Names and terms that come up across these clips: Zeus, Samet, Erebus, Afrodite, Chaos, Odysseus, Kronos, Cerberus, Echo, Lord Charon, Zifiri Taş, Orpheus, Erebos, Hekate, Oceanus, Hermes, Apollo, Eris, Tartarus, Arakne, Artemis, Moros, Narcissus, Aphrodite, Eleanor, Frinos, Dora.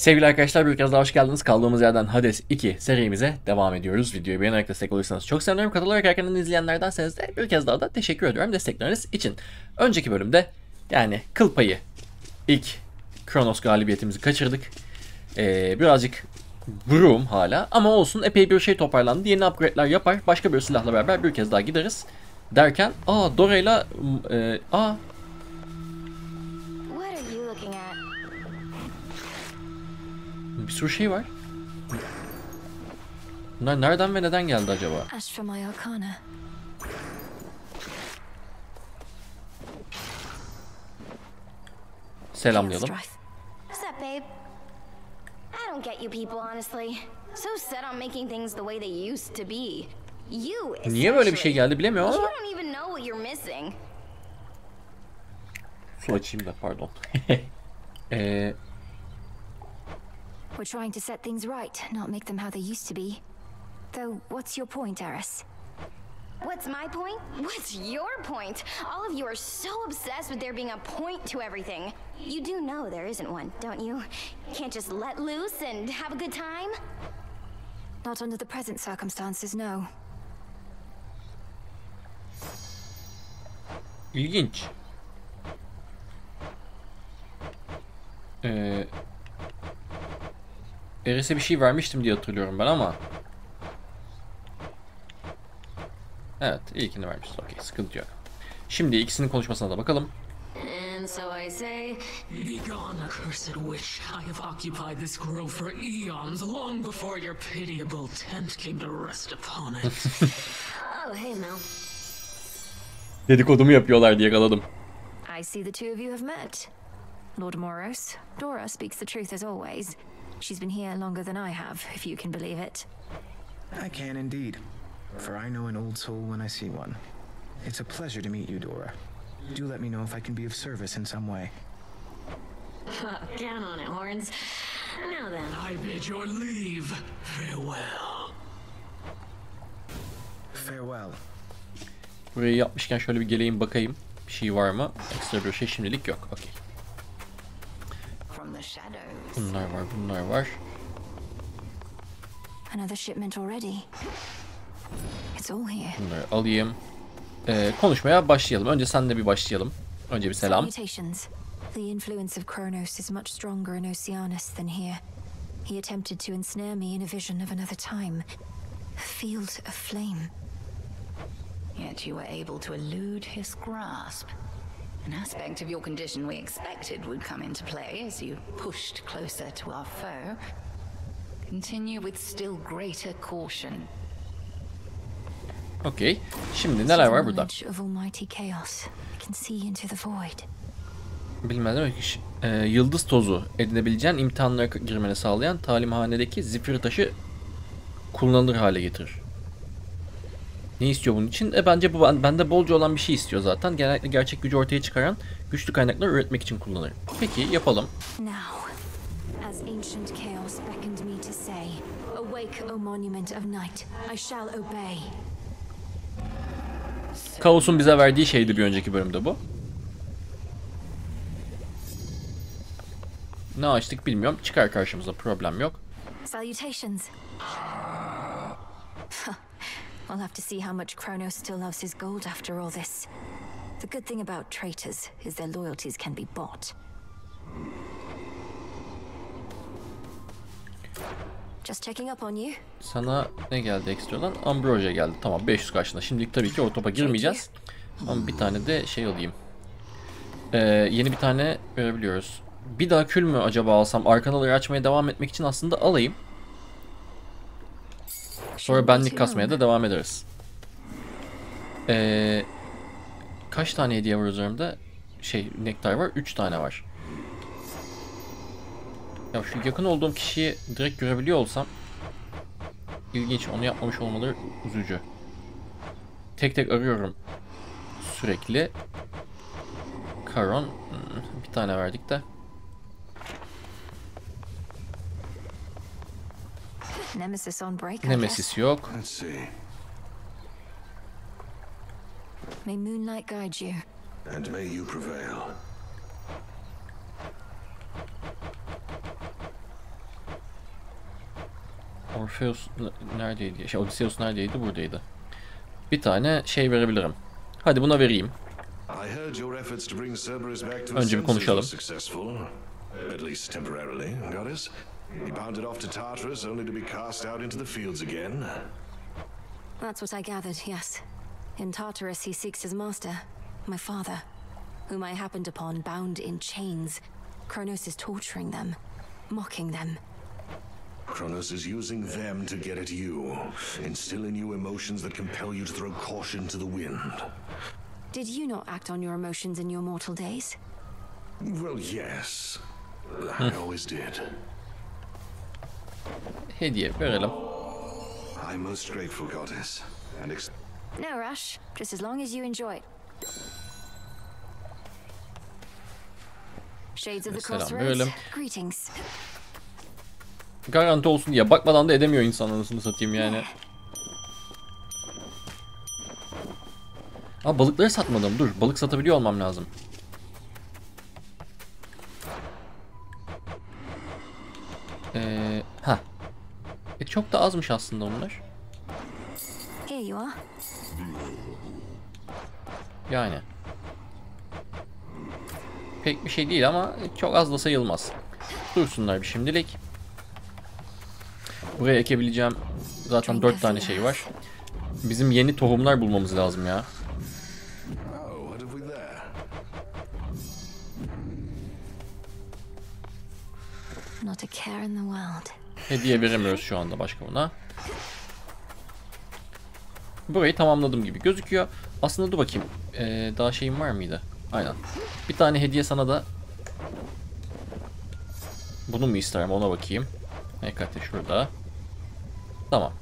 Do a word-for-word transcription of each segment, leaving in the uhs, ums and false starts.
Sevgili arkadaşlar, bir kez daha hoş geldiniz. Kaldığımız yerden Hades iki serimize devam ediyoruz. Videoyu beğenerek destek olursanız çok sevinirim. Katılarak arkandan izleyenlerdenseniz de bir kez daha da teşekkür ediyorum destekleriniz için. Önceki bölümde yani kıl payı ilk Kronos galibiyetimizi kaçırdık. Ee, birazcık broom hala ama olsun, epey bir şey toparlandı. Yeni upgrade'ler yapar, başka bir silahla beraber bir kez daha gideriz derken aa Dora'yla e, aa bir sürü şey var. Bunlar nereden ve neden geldi acaba? Selamlayalım. Niye böyle bir şey geldi bilemiyorum ama. Su açayım da, pardon. Eee We're trying to set things right, not make them how they used to be. Though, what's your point, Eris? What's my point? What's your point? All of you are so obsessed with there being a point to everything. You do know there isn't one, don't you? You can't just let loose and have a good time? Not under the present circumstances, no. İlginç. Eee... Eris'e bir şey vermiştim diye hatırlıyorum ben ama. Evet, ilkini vermişiz. Okey, sıkıntı yok. Şimdi ikisinin konuşmasına da bakalım. And so I say, begone, cursed witch. I have occupied this grove for eons, long before your pitiable tent came to rest upon it. Oh, hey Mel. Dedikodumu yapıyorlar diye yakaladım. I see the two of you have met. Lord Moros, Dora speaks the truth as always. She's been here longer than I have, if you can believe it. I can indeed, for I know an old soul when I see one. It's a pleasure to meet you, Dora. Do let me know if I can be of service in some way. Down on it, horns. Now then. I bid your leave. Farewell. Farewell. Burayı yapmışken şöyle bir geleyim bakayım. Bir şey var mı? Ekstra bir şey şimdilik yok. Okey. Bunlar var, bunlar var. Bunları alayım. Ee, konuşmaya başlayalım. Önce senle bir başlayalım. Önce bir selam. The influence of Kronos is much stronger in Oceanus than here. He attempted to ensnare me in a vision of another time, a field of flame. Yet you were able to elude his grasp. An aspect of your condition we expected would come into play as you pushed closer to our foe. Continue with still greater caution. Okay, şimdi neler var burada? Bilmeden e, yıldız tozu edinebileceğin imtihanlara girmeni sağlayan talimhanedeki zifiri taşı kullanılır hale getirir. Ne istiyor bunun için? E bence bu bende bolca olan bir şey istiyor zaten. Genellikle gerçek gücü ortaya çıkaran güçlü kaynakları üretmek için kullanırım. Peki yapalım. Kaos'un bize verdiği şeydi bir önceki bölümde bu. Ne açtık bilmiyorum. Çıkar karşımıza, problem yok. I'll have to see how much Kronos still loves his gold after all this. The good thing about traitors is their loyalties can be bought. Just checking up on you. Sana ne geldi ekstradan? Ambrosia geldi. Tamam, beş yüz karşında. Şimdilik tabii ki o topa girmeyeceğiz. Ama bir tane de şey alayım. Ee, yeni bir tane görebiliyoruz. Bir daha kül mü acaba alsam? Arkanaları açmaya devam etmek için aslında alayım. Sonra benlik kasmaya da devam ederiz. Ee, kaç tane hediye var üzerimde? Şey, nektar var. üç tane var. Ya şu yakın olduğum kişiyi direkt görebiliyor olsam ilginç. Onu yapmamış olmaları üzücü. Tek tek arıyorum sürekli. Karon. Bir tane verdik de. Nemesis on break. Nemesis yok. Let's see. May moonlight guide you. And may you prevail. Orpheus neredeydi? Şey, Odysseus neredeydi? Buradaydı. Bir tane şey verebilirim. Hadi buna vereyim. Önce bir konuşalım. At least temporarily, goddess. He bounded off to Tartarus only to be cast out into the fields again. That's what I gathered, yes. In Tartarus he seeks his master, my father, whom I happened upon bound in chains. Kronos is torturing them, mocking them. Kronos is using them to get at you, instill in you emotions that compel you to throw caution to the wind. Did you not act on your emotions in your mortal days? Well, yes. I always did. Hediye verelim. I'm most grateful, goddess. And no rush. Just as long as you enjoy it. Shades of the Crossroads. Greetings. Garanti olsun diye bakmadan da edemiyor insan, anasını satayım yani. Aa, balıkları satmadım. Dur, balık satabiliyor olmam lazım. Ee, ha. E, çok da azmış aslında onlar. Yani. Pek bir şey değil ama çok az da sayılmaz. Dursunlar bir şimdilik. Buraya ekebileceğim zaten dört tane şey var. Bizim yeni tohumlar bulmamız lazım ya. Hediye veremiyoruz şu anda başka buna. Burayı tamamladım gibi gözüküyor. Aslında dur bakayım. Ee, daha şeyim var mıydı? Aynen. Bir tane hediye sana da. Bunu mu isterim, ona bakayım. Hakikaten şurada. Tamam.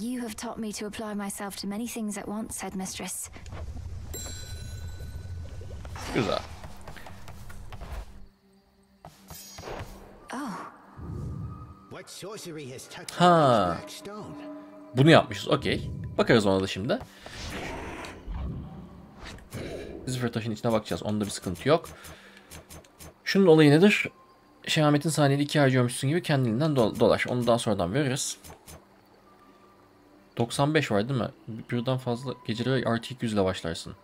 You have taught me to apply myself to many things at once, said mistress. Güzel. Ha. Bunu yapmışız. Okey. Bakarız ona da şimdi. Zifiri Taş'ın içine bakacağız. Onda bir sıkıntı yok. Şunun olayı nedir? Şehametin saniyede iki harcıyormuşsun gibi kendiliğinden do dolaş. Onu daha sonradan veririz. doksan beş var değil mi? Birden fazla geceleri artı iki yüz ile başlarsın.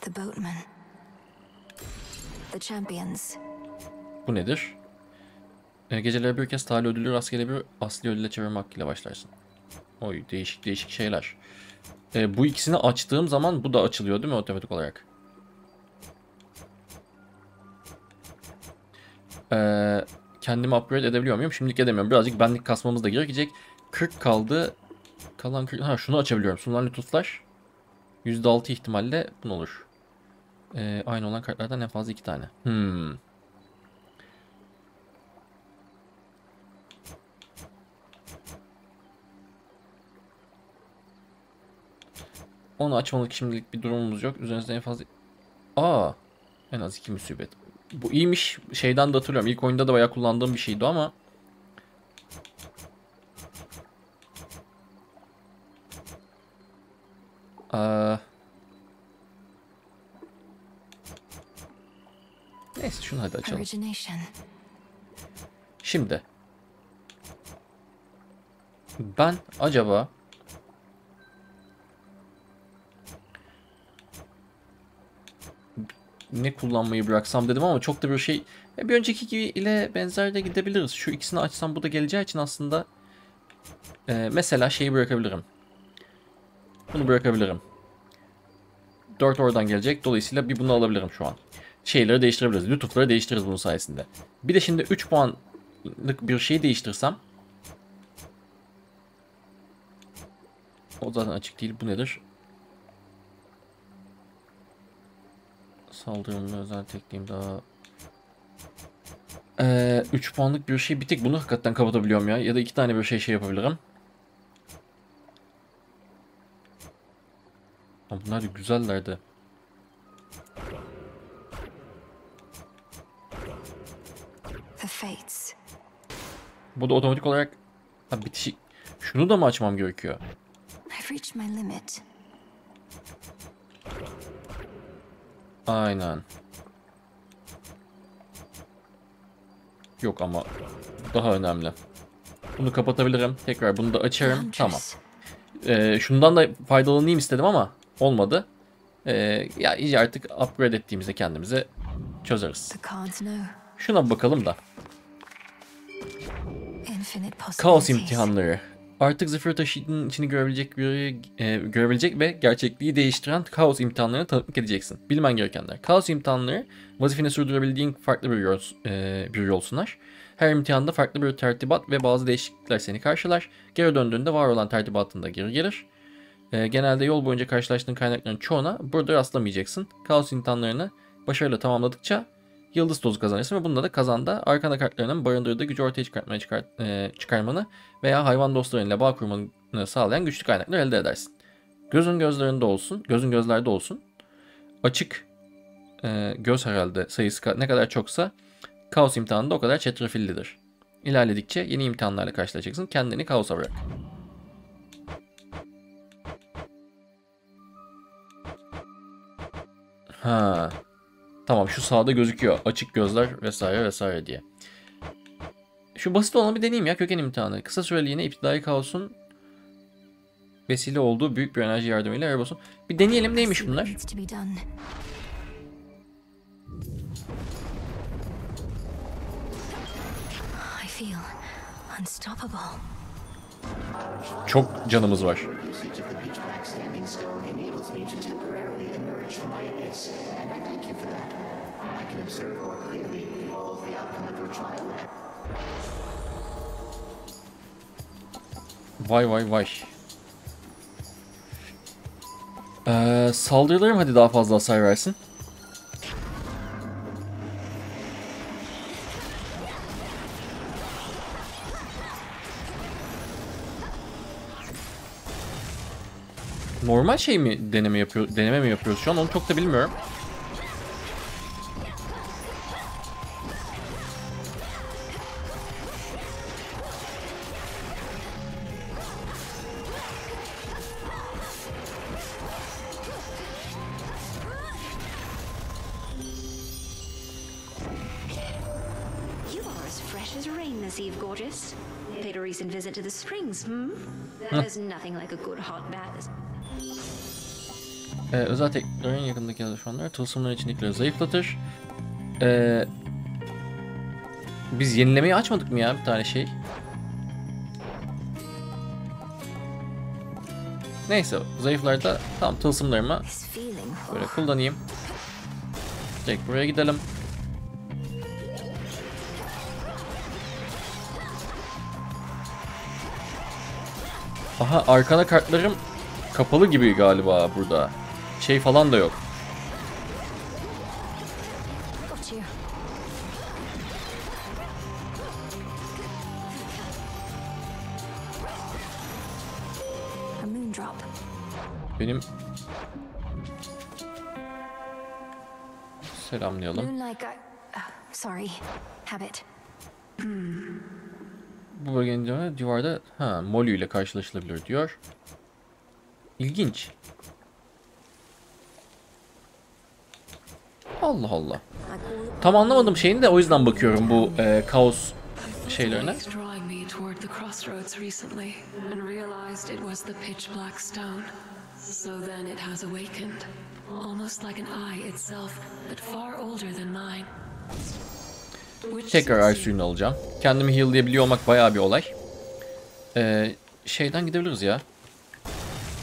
The boatman. The champions. Bu nedir? Geceleri bir kez talih ödülü rastgele bir asli ödüle çevirme hakkıyla başlarsın. Oy, değişik değişik şeyler. E, bu ikisini açtığım zaman bu da açılıyor değil mi otomatik olarak? E, kendimi upgrade edebiliyor muyum? Şimdilik edemiyorum. Birazcık benlik kasmamız da gerekecek. kırk kaldı. Kalan kırk... Ha, şunu açabiliyorum. Sunulan lütuflar. yüzde altı ihtimalle bunu olur. Ee, aynı olan kartlardan en fazla iki tane. Hmm. Onu açmalık şimdilik bir durumumuz yok. Üzerinizde en fazla... Aa, en az iki musibet. Bu iyiymiş. Şeyden de hatırlıyorum. İlk oyunda da bayağı kullandığım bir şeydi ama... Aa... Neyse şunu hadi açalım. Şimdi ben acaba ne kullanmayı bıraksam dedim ama çok da bir şey, bir önceki gibi ile benzer de gidebiliriz. Şu ikisini açsam bu da geleceği için aslında ee, mesela şeyi bırakabilirim. Bunu bırakabilirim. dört oradan gelecek. Dolayısıyla bir bunu alabilirim şu an. Şeyleri değiştirebiliriz. Lütufları değiştiririz bunun sayesinde. Bir de şimdi üç puanlık bir şey değiştirsem. O zaten açık değil. Bu nedir? Saldırımlı özel tekniğim daha. Ee, üç puanlık bir şey. Bir tek bunu hakikaten kapatabiliyorum ya. Ya da iki tane bir şey şey yapabilirim. Bunlar da güzellerdi. Bu da otomatik olarak Ha, bitişik. Şunu da mı açmam gerekiyor? Aynen. Yok ama daha önemli. Bunu kapatabilirim. Tekrar bunu da açarım. Tamam. Ee, şundan da faydalanayım istedim ama olmadı. Ee, ya iyice artık upgrade ettiğimizde kendimize çözeriz. Şuna bakalım da. Kaos imtihanları. Artık Zifiri Taşı'nın içini görebilecek biri, e, görebilecek ve gerçekliği değiştiren kaos imtihanlarına tanıklık edeceksin. Bilmen gerekenler. Kaos imtihanları vazifeni sürdürebildiğin farklı bir yol, e, bir yol sunar. Her imtihanda farklı bir tertibat ve bazı değişiklikler seni karşılar. Geri döndüğünde var olan tertibatında geri gelir. E, genelde yol boyunca karşılaştığın kaynakların çoğuna burada rastlamayacaksın. Kaos imtihanlarını başarıyla tamamladıkça yıldız tozu kazanırsın ve bununla da kazanda arkanda kartlarının barındırdığı gücü ortaya çıkartmaya çıkart, e, çıkarmanı veya hayvan dostlarıyla bağ kurmanı sağlayan güçlü kaynaklar elde edersin. Gözün gözlerinde olsun, gözün gözlerde olsun. Açık e, göz herhalde sayısı ne kadar çoksa kaos imtihanı da o kadar çetrefillidir. İlerledikçe yeni imtihanlarla karşılaşacaksın. Kendini kaosa bırak. Ha. Tamam, şu sağda gözüküyor. Açık gözler vesaire vesaire diye. Şu basit olanı bir deneyeyim ya, köken imtihanı. Kısa süreliğine iptidai kaosun vesile olduğu büyük bir enerji yardımıyla Erebos'un. Bir deneyelim neymiş bunlar. Çok canımız var. Vay vay vay. Ee, saldırılarım hadi daha fazla hasar versin. Normal şey mi deneme yapıyor, deneme mi yapıyoruz şu an? Onu çok da bilmiyorum. Ee, özel teknolojilerin yakındaki yazışmalar tılsımların içindekileri zayıflatır. Ee, biz yenilemeyi açmadık mı ya bir tane şey? Neyse, zayıflarda tam tılsımlarımı böyle kullanayım. Direkt buraya gidelim. Aha, arkana kartlarım kapalı gibi galiba burada. Şey falan da yok. Benim selamlayalım. Bu bölgenin duvarda ha Molly ile karşılaşılabilir diyor. İlginç. Allah Allah. Tam anlamadım şeyini de, o yüzden bakıyorum bu e, kaos şeylerine. Tekrar ay suyunu alacağım. Kendimi heal'layabiliyor olmak bayağı bir olay. Ee, şeyden gidebiliriz ya.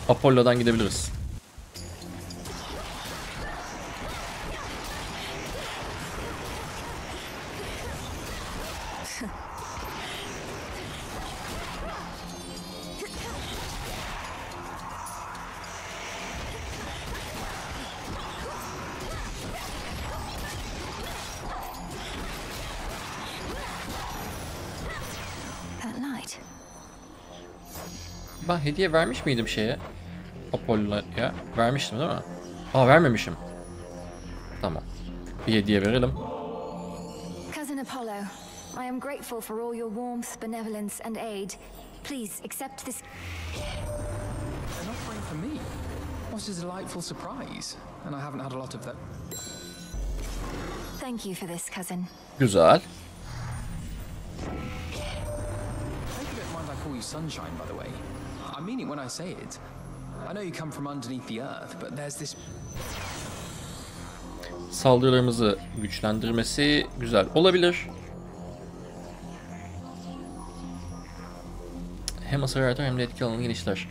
Apollo'dan gidebiliriz. Ben hediye vermiş miydim şeye? Apollo'ya vermiştim değil mi? Aa, vermemişim. Tamam. Bir hediye verelim. I am grateful for all your warmth, benevolence, and aid. Please accept this. An offering for me? What a delightful surprise. And I haven't had a lot of that. Thank you for this, cousin. Güzel. You sunshine, by the way. I mean it when I say it. I know you come from underneath the earth, but there's this. Saldırılarımızı güçlendirmesi güzel olabilir. Hem hasar artar hem de etki alanını genişler.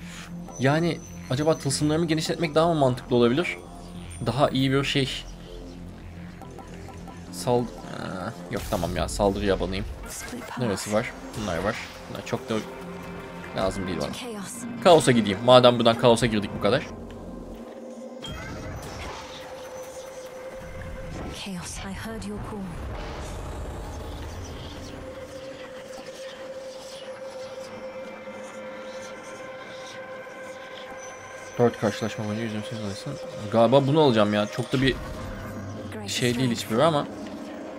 Yani acaba tılsımlarımı genişletmek daha mı mantıklı olabilir? Daha iyi bir şey. Sal ee, yok tamam ya, saldırı yabanıyım. Neresi var? Bunlar var. Bunlar çok da lazım değil bana. Kaos'a gideyim. Madem buradan kaosa girdik bu kadar. Chaos, I heard your call. Dört karşılaşma boyunca yüzümsüz alıyorsun. Galiba bunu alacağım ya. Çok da bir şey değil hiçbiri ama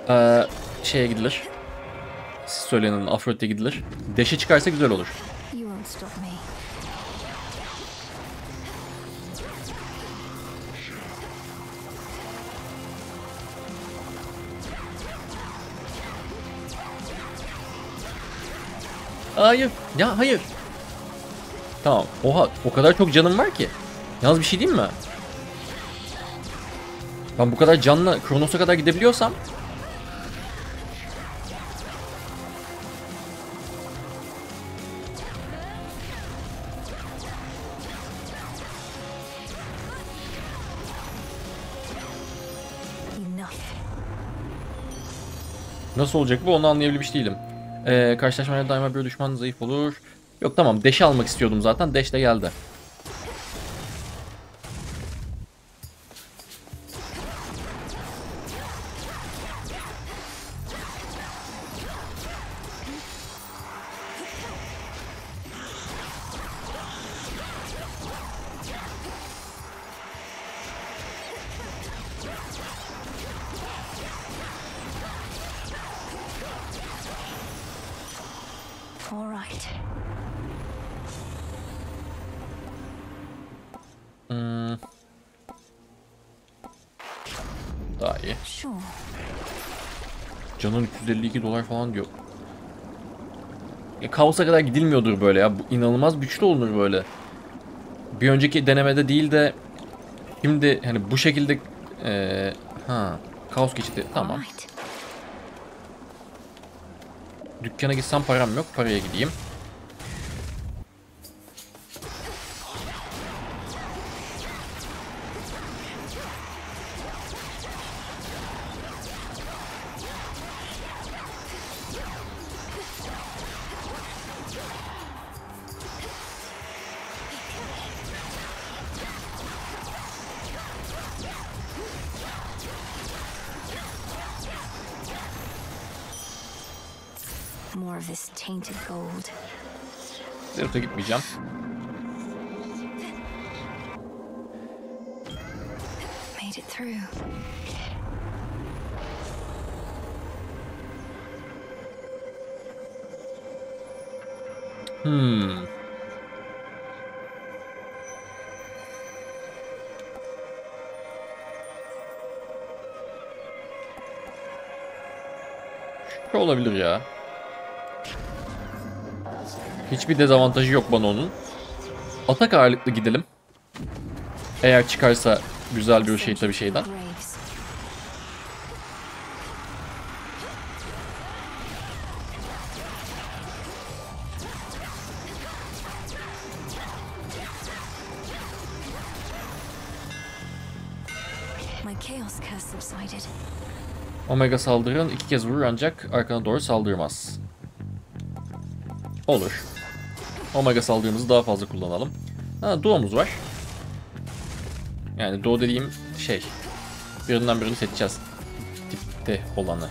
ee, şeye gidilir. Siz söyleyin, Afrodite gidilir. Deşe çıkarsa güzel olur. Hayır. Ya hayır. Tamam. Oha. O kadar çok canım var ki. Yalnız bir şey diyeyim mi? Ben bu kadar canla Kronos'a kadar gidebiliyorsam. Nasıl olacak bu? Onu anlayabilmiş değilim. Ee, karşılaşmaya daima bir düşman zayıf olur. Yok tamam. Deşi almak istiyordum zaten. Deş de geldi. üç yüz elli iki dolar falan diyor. Ya kaosa kadar gidilmiyordur böyle ya. Bu inanılmaz güçlü olunur böyle. Bir önceki denemede değil de şimdi hani bu şekilde ee, ha kaos geçti. Tamam. Dükkana gitsem param yok. Paraya gideyim. Zerif'e gitmeyeceğim. Hmm. Şu olabilir ya. Hiçbir dezavantajı yok bana onun. Atak ağırlıklı gidelim. Eğer çıkarsa güzel bir şey tabii şeyden. Omega saldırın iki kez vurur ancak arkana doğru saldırmaz. Olur. Omega saldırımızı daha fazla kullanalım. Ha, duomuz var. Yani duo dediğim şey. Birinden birini seçeceğiz. Tipte olanı.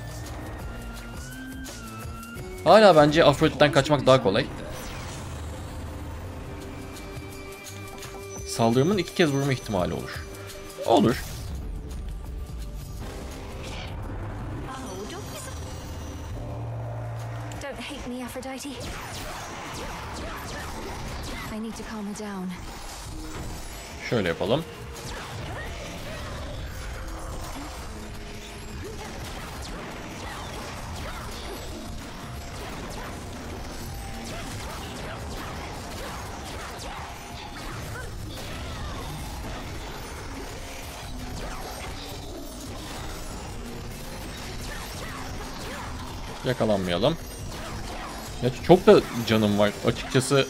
Hala bence Afrodite'den kaçmak daha kolay. Saldırımın iki kez vurma ihtimali olur. Olur. Aphrodite. I need to calm her down. Şöyle yapalım. Yakalanmayalım. Ya çok da canım var açıkçası.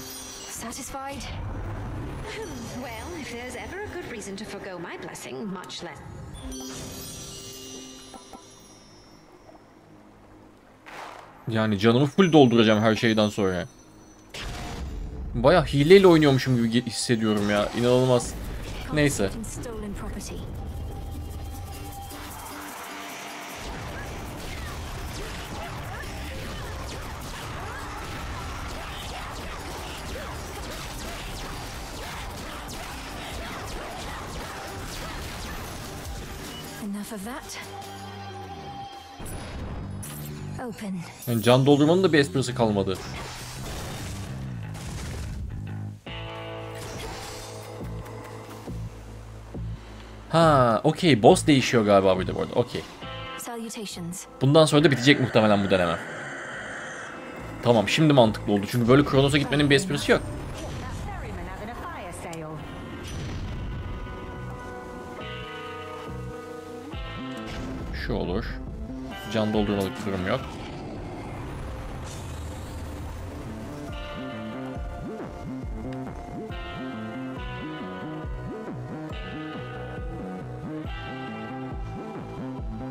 Yani canımı full dolduracağım her şeyden sonra. Bayağı hileyle oynuyormuşum gibi hissediyorum ya. İnanılmaz. Neyse. Yani can doldurmanın da bir esprisi kalmadı. Ha, okey. Boss değişiyor galiba burada bu arada. Okey. Bundan sonra da bitecek muhtemelen bu deneme. Tamam, şimdi mantıklı oldu. Çünkü böyle Kronos'a gitmenin bir esprisi yok. Şu olur. Can doldurmalık durum yok.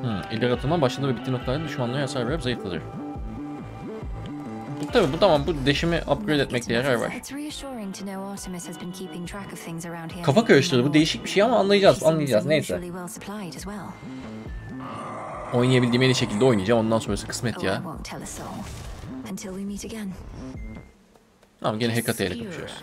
Hmm, ileri atılma başında ve bitti noktalarda düşmanlığa hasar verip zayıflatır. Bu tabi bu tamam, bu deşimi upgrade etmekte yarar var. Kafa karıştırdı, bu değişik bir şey ama anlayacağız anlayacağız neyse. Oynayabildiğim en iyi şekilde oynayacağım. Ondan sonrası kısmet ya. Tamam, gene Hekate ile konuşuyoruz.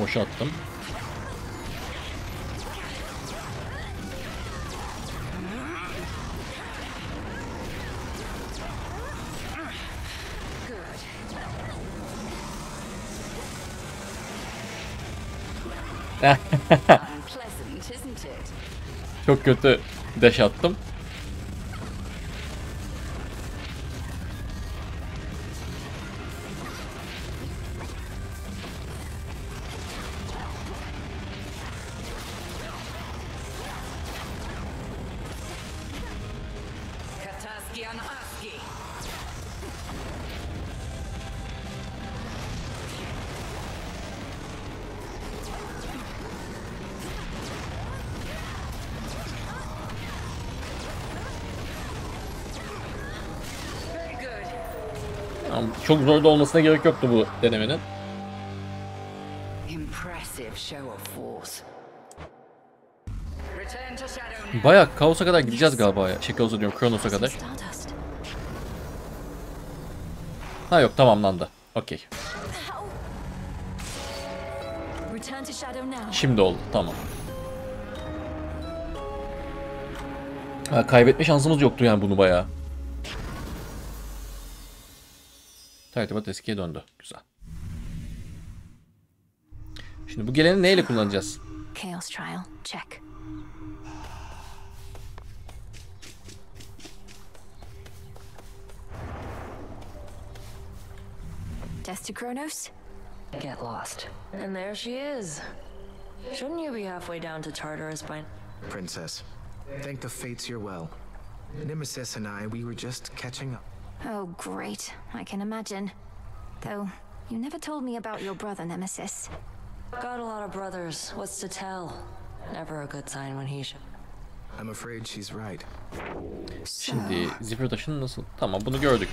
Boşa attım. Çok kötü dash attım. Çok zor da olmasına gerek yoktu bu denemenin. Bayağı Kaos'a kadar gideceğiz galiba ya. Şey, Kaos'a diyorum, Kronos'a kadar. Ha yok, tamamlandı. Okey. Şimdi oldu, tamam. Ha, kaybetme şansımız yoktu yani bunu bayağı. Tertibat eskiye döndü. Güzel. Şimdi bu geleni neyle kullanacağız? Chaos trial. Check. Death to Kronos. Get lost. And there she is. Shouldn't you be halfway down to Tartarus by... Princess, thank the fates you're well. Nemesis and I, we were just catching up. Oh great, I can imagine. Though, you never told me about your brother, Nemesis. Got a lot of brothers, what's to tell? Never a good sign when he should. I'm afraid she's right. Şimdi Zifiri Taş'ın nasıl? Tamam, bunu gördük.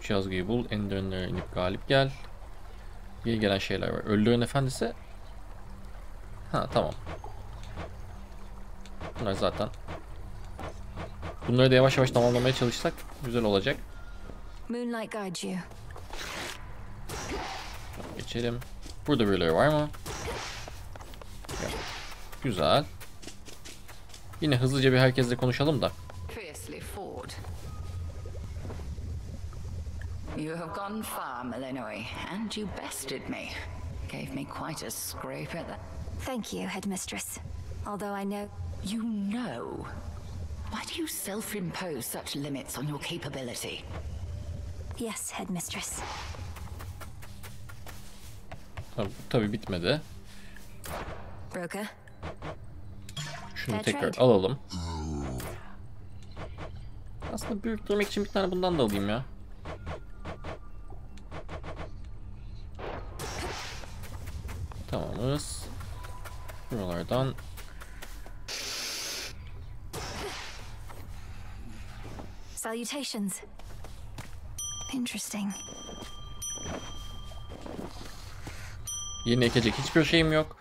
Üç yazgıyı bul, Ender'e inip galip gel. Bir gelen şeyler var. Ölülerin efendisi. Ha tamam. Bunlar zaten. Bunları da yavaş yavaş tamamlamaya çalışsak güzel olacak. Geçelim. Burada birileri var mı? Yok. Güzel. Yine hızlıca bir herkesle konuşalım da. You have gone far, Eleanor, and you bested me. Gave me quite a scrape at that. Thank you, headmistress. Although I know... You know? Why do you self-impose such limits on your capability? Yes, headmistress. Tabii, tabii bitmedi. Broker. Şunu tekrar alalım. Aslında büyük durmak için bir tane bundan da alayım ya. Tamamız. Buralardan. Salutations. Interesting. Yeni ekecek hiçbir şeyim yok.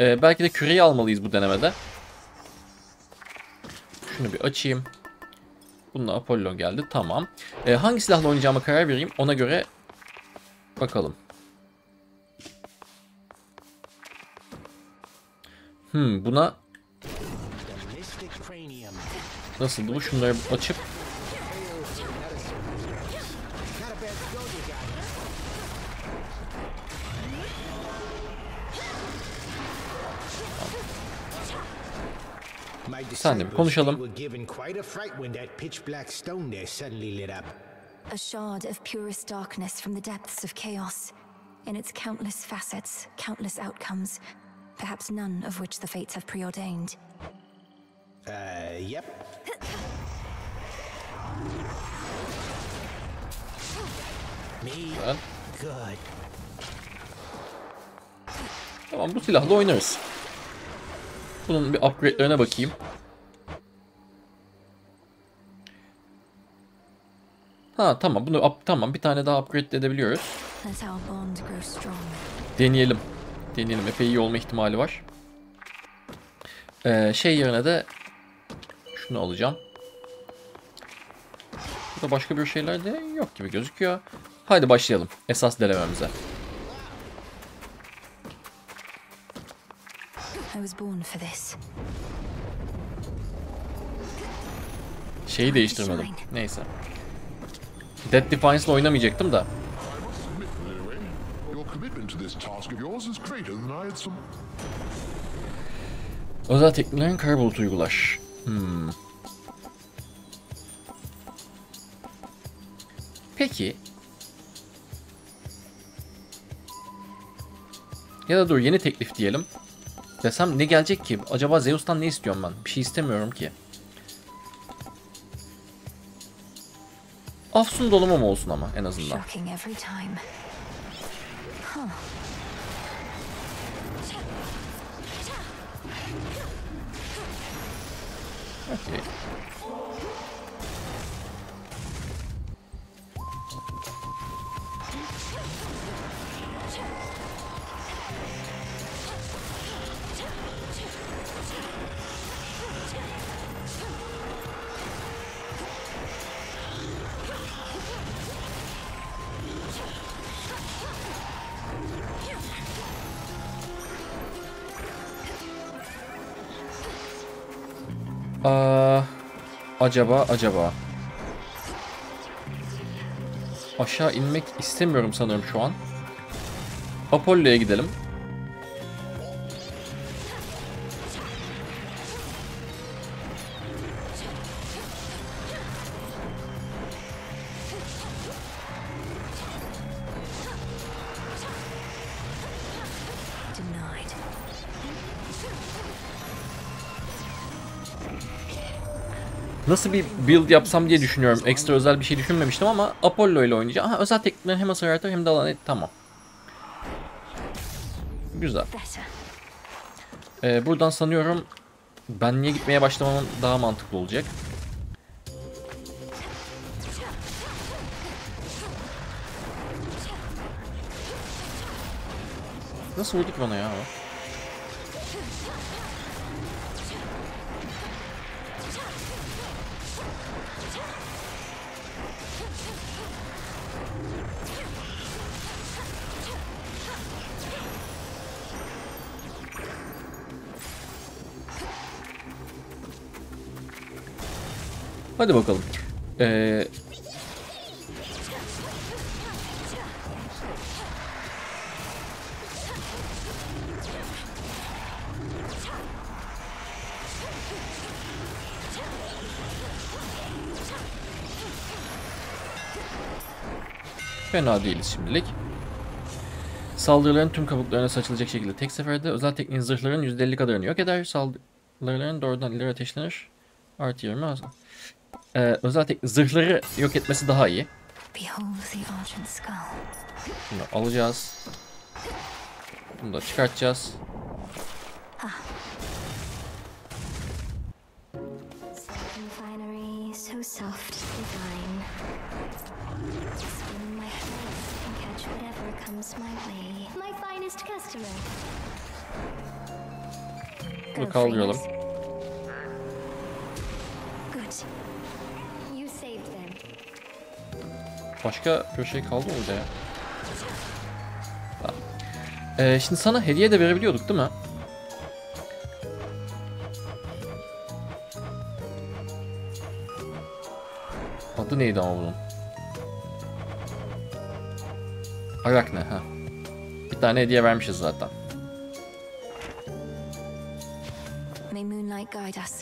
Ee, belki de küreyi almalıyız bu denemede. Şunu bir açayım. Bununla Apollo geldi. Tamam. Ee, hangi silahla oynayacağıma karar vereyim. Ona göre bakalım. Hmm, buna nasıl bu? Şunları açıp sen de bir konuşalım. A shard of purest darkness from the depths of chaos, in its countless facets, countless outcomes. Perhaps none of which the fates have preordained. Uh, yep. Me. Good. Tamam, bu silahla oynarız. Bunun bir upgrade'lerine bakayım. Ha tamam, bunu up, tamam bir tane daha upgrade edebiliyoruz. Deneyelim. Deneyelim. Epey iyi olma ihtimali var. Ee, şey yerine de şunu alacağım. Burada başka bir şeyler de yok gibi gözüküyor. Haydi başlayalım esas denememize. Şeyi değiştirmedim. Neyse. Death Defiance ile oynamayacaktım da. Özel teknilerin kara bulut uygulaş. Hmm. Peki. Ya da dur, yeni teklif diyelim. Desem ne gelecek ki? Acaba Zeus'tan ne istiyorum ben? Bir şey istemiyorum ki. Afsun dolumum olsun ama en azından. Okay. Aa, acaba acaba aşağı inmek istemiyorum sanırım şu an. Apollo'ya gidelim. Nasıl bir build yapsam diye düşünüyorum. Ekstra özel bir şey düşünmemiştim ama Apollo ile oynayacağım. Aha, özel teknikler hem hasar yaratır hem de alan et. Tamam. Güzel. Ee, buradan sanıyorum Ben niye gitmeye başlamam daha mantıklı olacak. Nasıl vurduk bana ya? Hadi bakalım. Ee... Fena değiliz şimdilik. Saldırıların tüm kabuklarına saçılacak şekilde tek seferde özel tekniğin zırhların yüzde elli kadarını yok eder. Saldırıların doğrudan ileri ateşlenir. Artı yirmi az. Ee, özel tek zırhları yok etmesi daha iyi. Bunu alacağız. Bunu da çıkartacağız. Bunu kaldıralım. Başka bir şey kaldı mı orada ya? Tamam. Ee, şimdi sana hediye de verebiliyorduk değil mi? Adı neydi ama bunun? Arakne ha. Bir tane hediye vermişiz zaten. May moonlight guide us.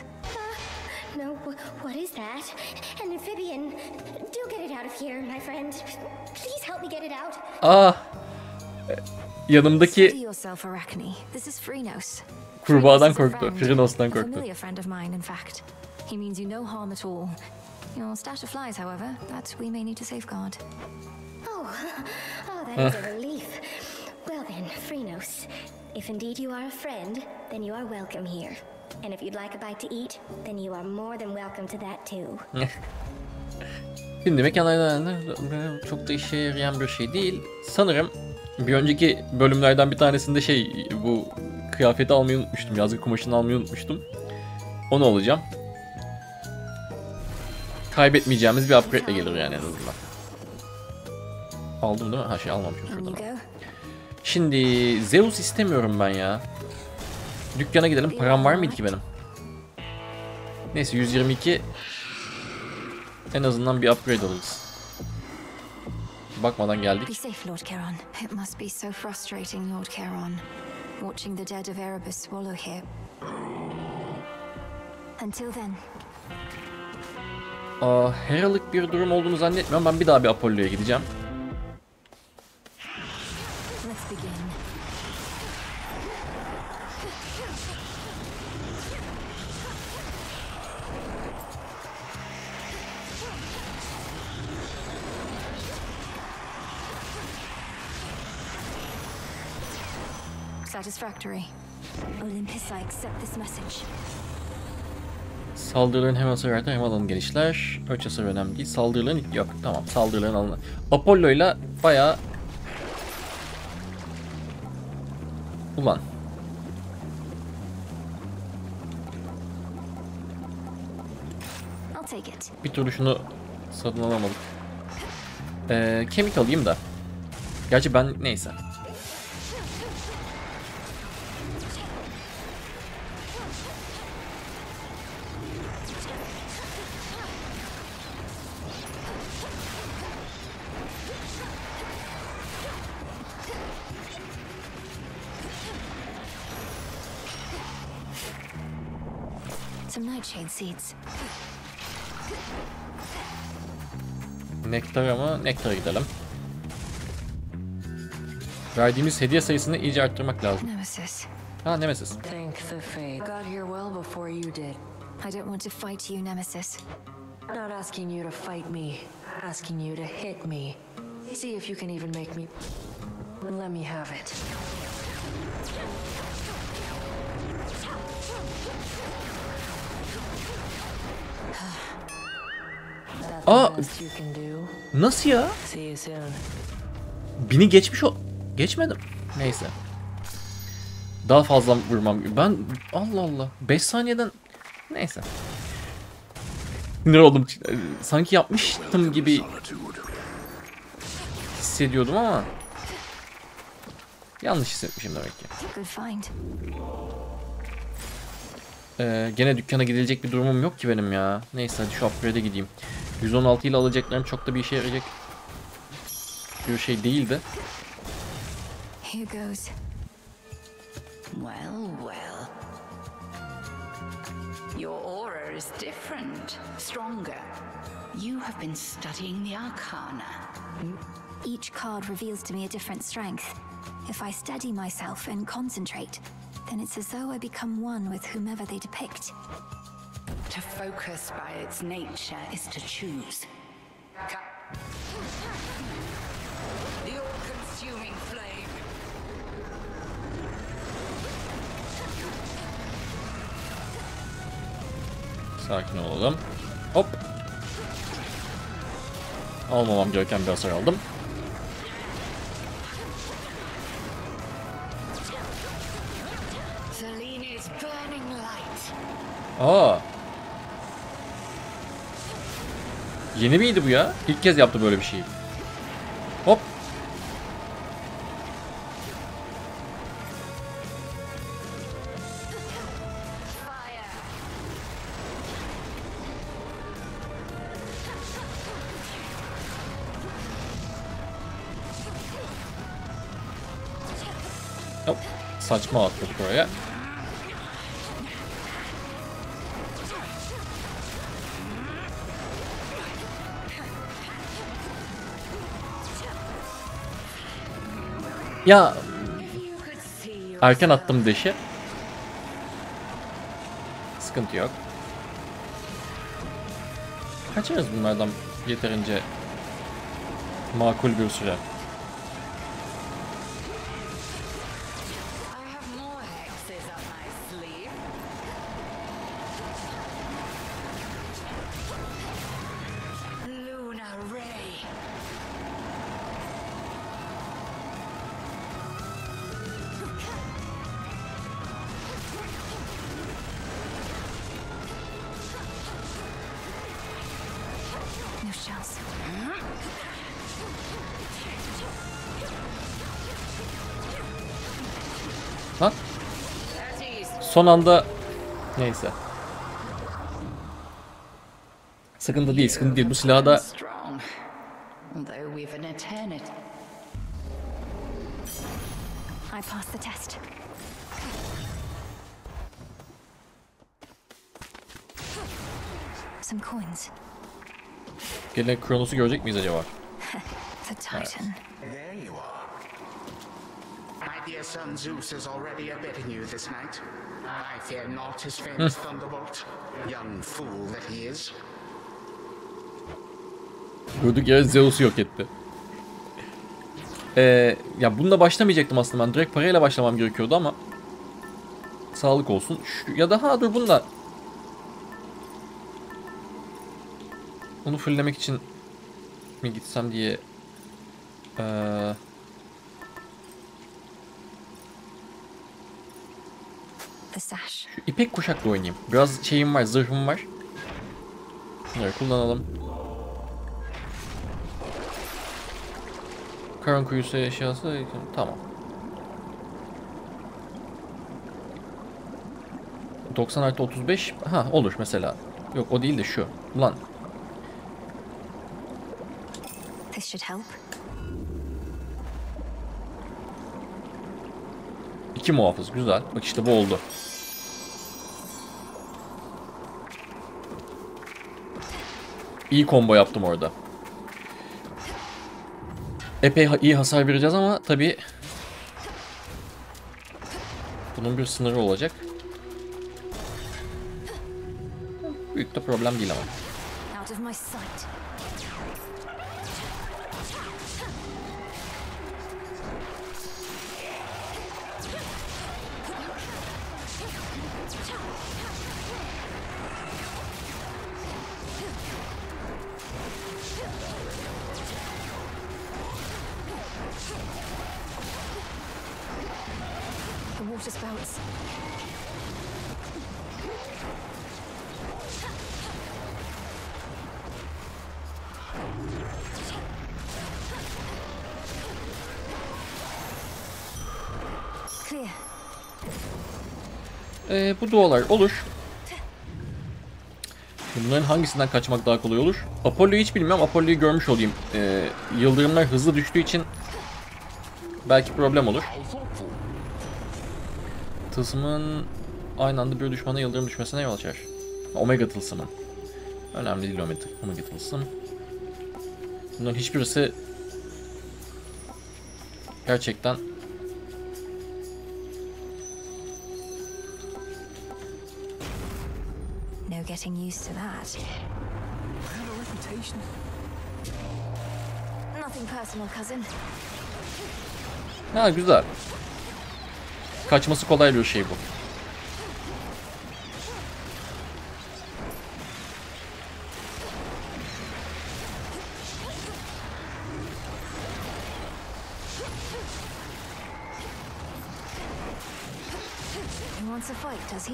No, what is that? An amphibian. Do get it out of here, my friend. Please help me get it out. Ah. Yanımdaki This is Frinos. Kurbağadan korktu. Frinos'tan korktu. He means you no harm at all. Your stash of flies, however, that we may need to safeguard. Oh. Oh, that is a relief. Well then, Frinos, if indeed you are a friend, then you are welcome here. And if you'd like a bite to eat, then you are more than welcome to that too. Şimdi mekanlarda çok da işe yarayan bir şey değil. Sanırım bir önceki bölümlerden bir tanesinde şey bu kıyafeti almayı unutmuştum. Yazgı kumaşını almayı unutmuştum. Onu alacağım. Kaybetmeyeceğimiz bir upgrade gelir yani en azından. Aldım değil mi? Ha şey almamışım şuradan. Şimdi Zeus istemiyorum ben ya. Dükkana gidelim. Param var mıydı ki benim? Neyse yüz yirmi iki. En azından bir upgrade alırız. Bakmadan geldik. Be safe, Lord Charon. It must be so frustrating, Lord Charon. Watching the dead of Erebus swallow here. Until then. Aa, Hera'lık bir durum olduğunu zannetmiyorum. Ben bir daha bir Apollo'ya gideceğim. Satisfactory. Olympus, I accept this message. Saldırıların hem hasar artar hem alanı genişler. Ölç hasarı önemli değil. Saldırıların yok. Tamam, saldırıların alanı. Apollo'yla bayağı... Ulan. Bir türlü şunu satın alamadık. Ee, kemik alayım da. Gerçi ben neyse. Nektar ama nektara gidelim. Verdiğimiz hediye sayısını iyice arttırmak lazım. Nemesis. Ha Nemesis. Thank the fate. I got here well before you did. I don't want to fight you, Nemesis. Not asking you to fight me, asking you to hit me. See if you can even make me. Let me have it. Aa, nasıl ya? Bini geçmiş o. Geçmedim. Neyse. Daha fazla vurmam. Ben Allah Allah. beş saniyeden. Neyse. Sinir oldum. Sanki yapmıştım gibi hissediyordum ama yanlış hissetmişim demek ki. Ee, gene dükkana gidilecek bir durumum yok ki benim ya. Neyse hadi şu upgrade'e gideyim. yüz on altı ile alacaklarım çok da bir işe yarayacak bir şey değildi. Well, well. Your aura is different, stronger. You have been studying the arcana. Each card reveals to me a different strength. If I steady myself and concentrate, then it's as though I become one with whomever they depict. To focus by its nature is to choose. The all-consuming flame. Sakin olalım. Hop. Almamam gereken bir hasar aldım. Aa. Yeni miydi bu ya? İlk kez yaptı böyle bir şeyi. Hop. Hop. Saçma attık buraya. Ya erken attım deşi. Sıkıntı yok. Kaçarız bunlardan yeterince makul bir süre. Lan. Son anda neyse. Sıkıntı değil, sıkıntı değil. Bu silahı da gelen Kronos'u görecek miyiz acaba? Evet. Dear son Zeus is already abetting you this night. I fear not his famous thunderbolt, young fool that he is. Gördük ya, Zeus'u yok etti. Ee, ya bununla başlamayacaktım aslında, ben direkt parayla başlamam gerekiyordu ama sağlık olsun. Şu, ya daha dur bununla. Onu fullemek için mi gitsem diye. Ee... Şu ipek kuşakla oynayayım. Biraz şeyim var, zırhım var. Bunları kullanalım. Karon kuyusu eşyası. Tamam. doksan artı otuz beş. Ha olur mesela. Yok o değil de şu. Ulan. İki muhafız. Güzel. Bak işte bu oldu. İyi combo yaptım orada. Epey iyi hasar vereceğiz ama tabii bunun bir sınırı olacak. Büyük de problem değil ama. just bounce. Ee, bu dualar olur. Bunların hangisinden kaçmak daha kolay olur? Apollo'yu hiç bilmiyorum. Apollo'yu görmüş olayım. Ee, yıldırımlar hızlı düştüğü için belki problem olur. Tılsımın aynı anda bir düşmana yıldırım düşmesine yol açar. Omega tılsımın. Önemli değil omega tılsım. Bunların hiçbirisi gerçekten getting used to that. I have a reputation. Nothing personal, cousin. Ha, güzel. Kaçması kolay bir şey bu. He wants a fight, does he?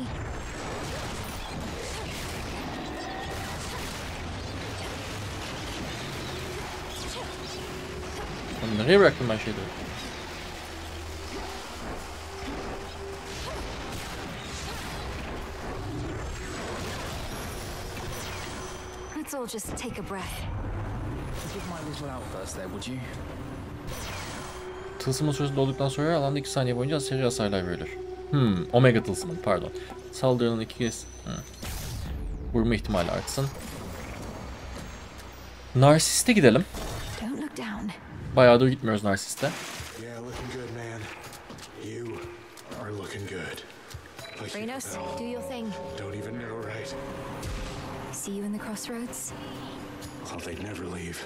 Nereye bıraktım ben şeyleri? Let's all just take a breath. Give my little outburst there, would you? Tılsımın süresi dolduktan sonra alanda iki saniye boyunca seri hasarlar verilir. Hmm, omega tılsımın, pardon. Saldırının iki kez hmm. vurma ihtimali artsın. Narsiste gidelim. Bayağıdır gitmiyoruz Narsis'te. Frinos, do your thing. Don't even know right. See you in the crossroads. Well, they'd never leave.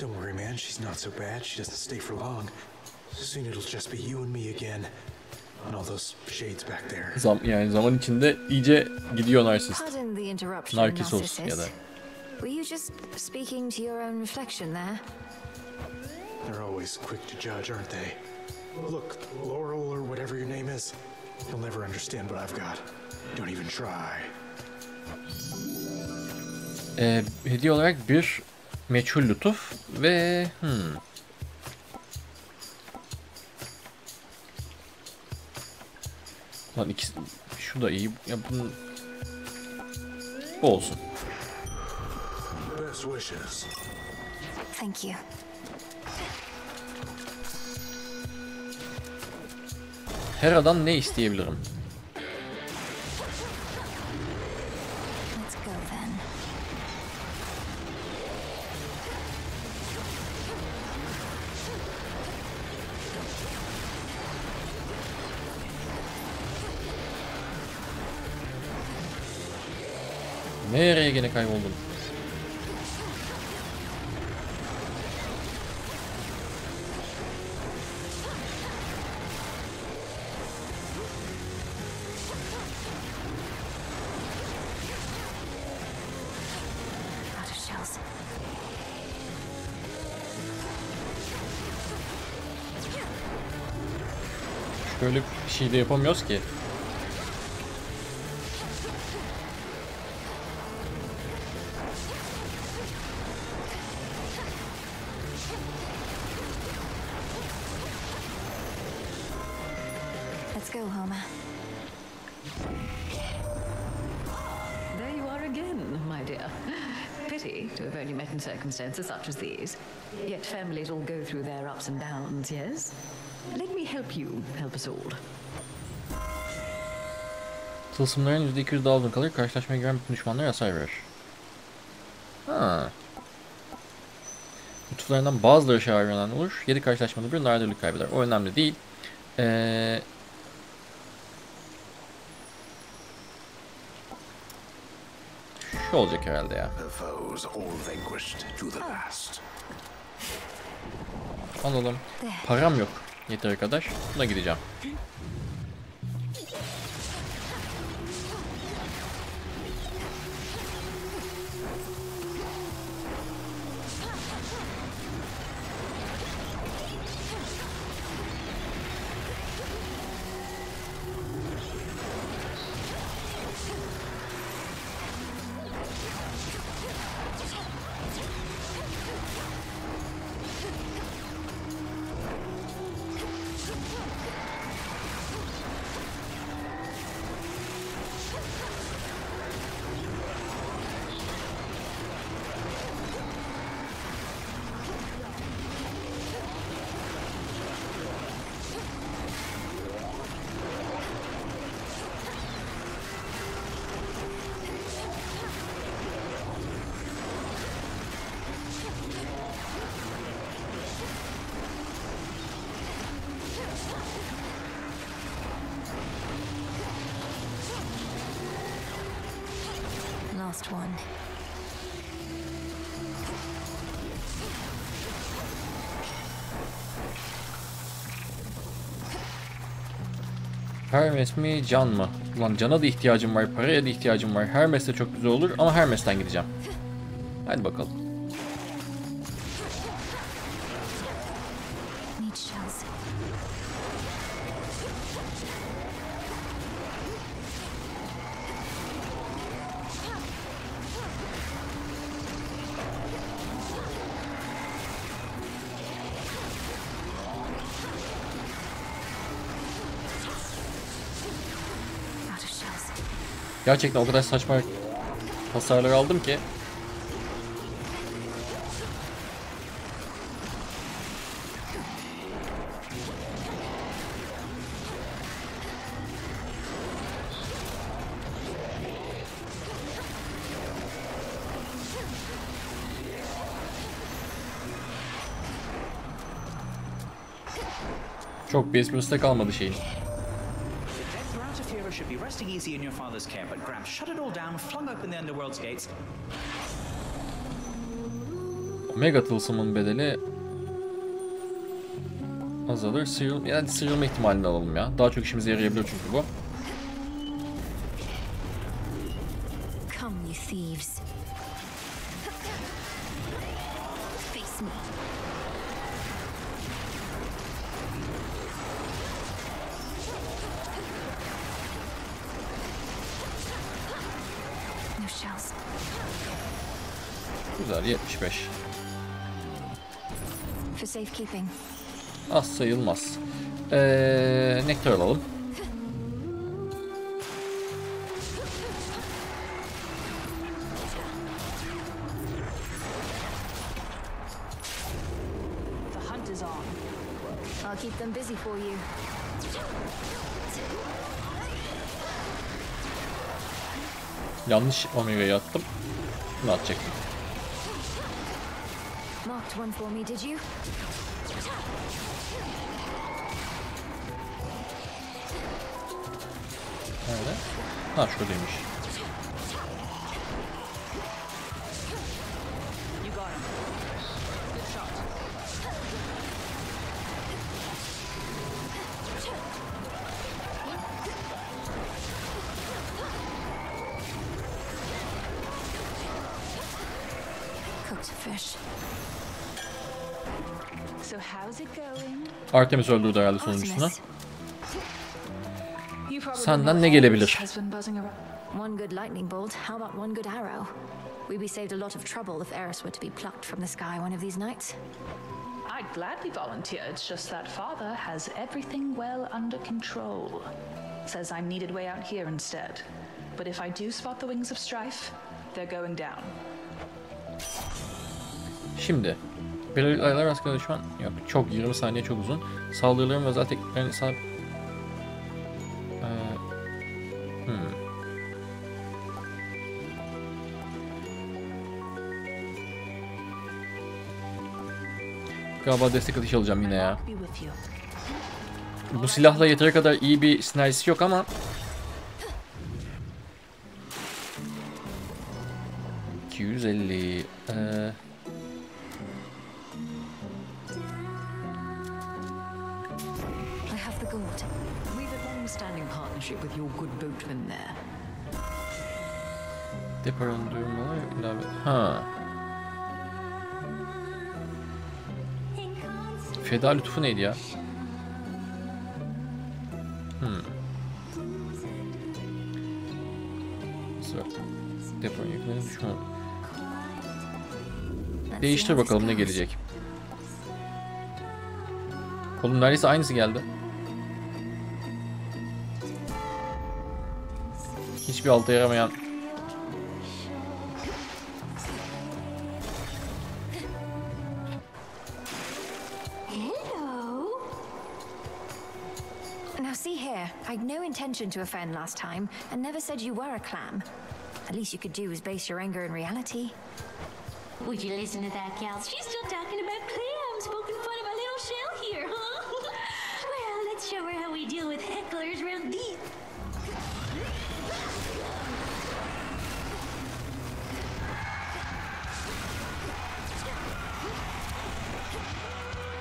Don't worry, man. She's not so bad. She doesn't stay for long. Soon it'll just be you and me again. And all those shades back there. Zaman, yani zaman içinde iyice gidiyor Narcissus. Narcissus ya da. Were you just speaking to your own reflection there? They're always quick to judge, aren't they? Look, Laurel or whatever your name is, you'll never understand what I've got. Don't even try. Ee, hediye olarak bir meçhul lütuf ve hmm. Lan ikisi, şu da iyi. Ya bunun... Bu olsun. Wishes. Thank you. Hera'dan ne isteyebilirim? Let's go then. Nereye gene kayboldum? Böyle bir şey de yapamıyoruz ki. Let's go, Homer. There you are again, my dear. Pity to have only met in circumstances such as these. Yet families all go through their ups and downs, yes? Let me help you, help us all. Tılsımların yüzde iki yüz daha uzun kalır. Karşılaşmaya giren bütün düşmanlara hasar verir. Ha. Lütuflarından bazıları şahar veren olur. yedi karşılaşmada bir nadirlik kaybeder. O önemli değil. Ee... Şu olacak herhalde ya. Alalım. Param yok. Yeter arkadaş. Buna gideceğim. last one. Hermes mi, can mı? Ulan cana da ihtiyacım var, paraya da ihtiyacım var. Hermes de çok güzel olur ama Hermes'ten gideceğim. Hadi bakalım. Gerçekten o kadar saçma hasarlar aldım ki. Çok bir esprisi de kalmadı şeyin. Should be resting easy in your father's care, but Graham shut it all down, flung open the underworld's gates. Omega tılsımın bedeli azalır. Sıyrıl, yani sıyrılma ihtimalini alalım ya. Daha çok işimize yarayabilir çünkü bu. Come you thieves. Face me. Güzel, yetmiş beş. Az sayılmaz. Ee, nektar alalım. Yanlış omega'yı attım. Bunu atacaktım. Nerede? Ha, şuradaymış. Artemis öldürdü herhalde sonuncusunu. Senden ne gelebilir? One good lightning bolt, how about one good arrow? We'd be saved a lot of trouble if Eris were to be plucked from the sky one of these nights. I'd gladly volunteer. It's just that father has everything well under control. Says I'm needed way out here instead. But if I do spot the wings of strife, they're going down. Şimdi belirli aylar askıda düşman yok. Çok yirmi saniye çok uzun. Saldırıların özel tekniklerine sahip. Ee, hmm. Galiba destek atışı alacağım yine ya. Bu silahla yeteri kadar iyi bir sinerjisi yok ama iki yüz elli. Ee... Deporan duyumlar ilave. Ha. Feda lütfu neydi ya? Hmm. Deporan yüklerini düşman. Değiştir bakalım ne gelecek. Oğlum neredeyse aynısı geldi. Hiçbir alta yaramayan. Now see here, I had no intention to offend last time and never said you were a clam. At least you could do is base your anger in reality. Would you listen to that, gal? She's still talking about clams, poking fun of our little shell here, huh? Well, let's show her how we deal with hecklers real deep.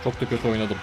Çok da kötü oynadım.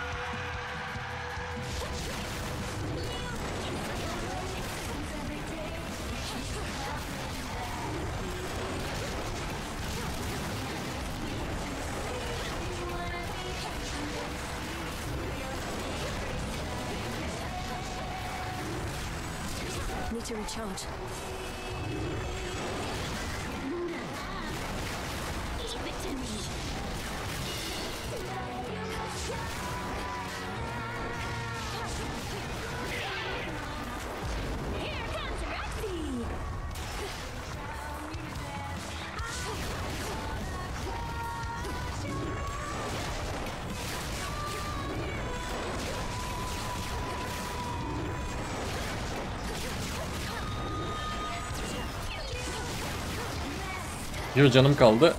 Bir canım kaldı.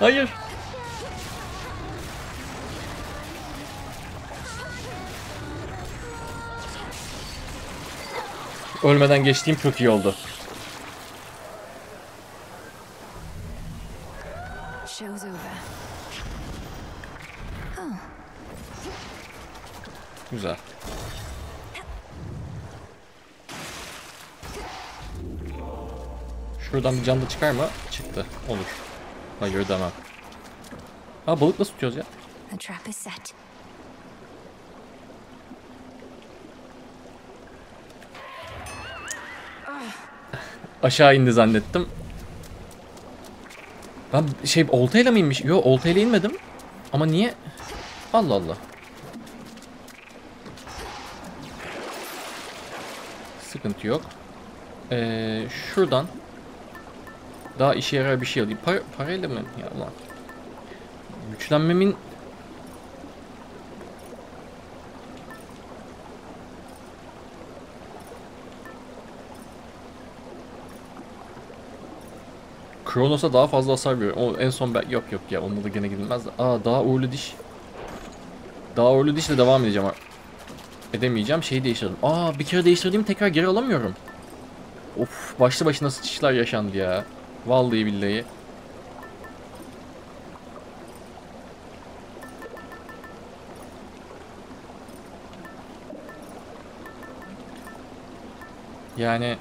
Hayır. Ölmeden geçtiğim çok iyi oldu. Güzel. Şuradan bir canlı çıkar mı? Çıktı. Olur. Hayır demem. Ha, balık nasıl tutuyoruz ya? Aşağı indi zannettim. Ben şey oltayla mı inmiş? Yok, oltayla inmedim. Ama niye? Allah Allah. Sıkıntı yok. Ee, şuradan daha işe yarar bir şey alayım. Para, parayla mı? Ya Allah. Güçlenmemin Kronos'a daha fazla hasar veriyor. O en son ben... Yok yok ya, onunla da gene gidilmez de. Aa, daha uğurlu diş. Daha uğurlu dişle devam edeceğim. Edemeyeceğim. Şeyi değiştirdim. Aa, bir kere değiştirdiğimi tekrar geri alamıyorum. Of, başlı başına sıçışlar yaşandı ya. Vallahi billahi. Yani...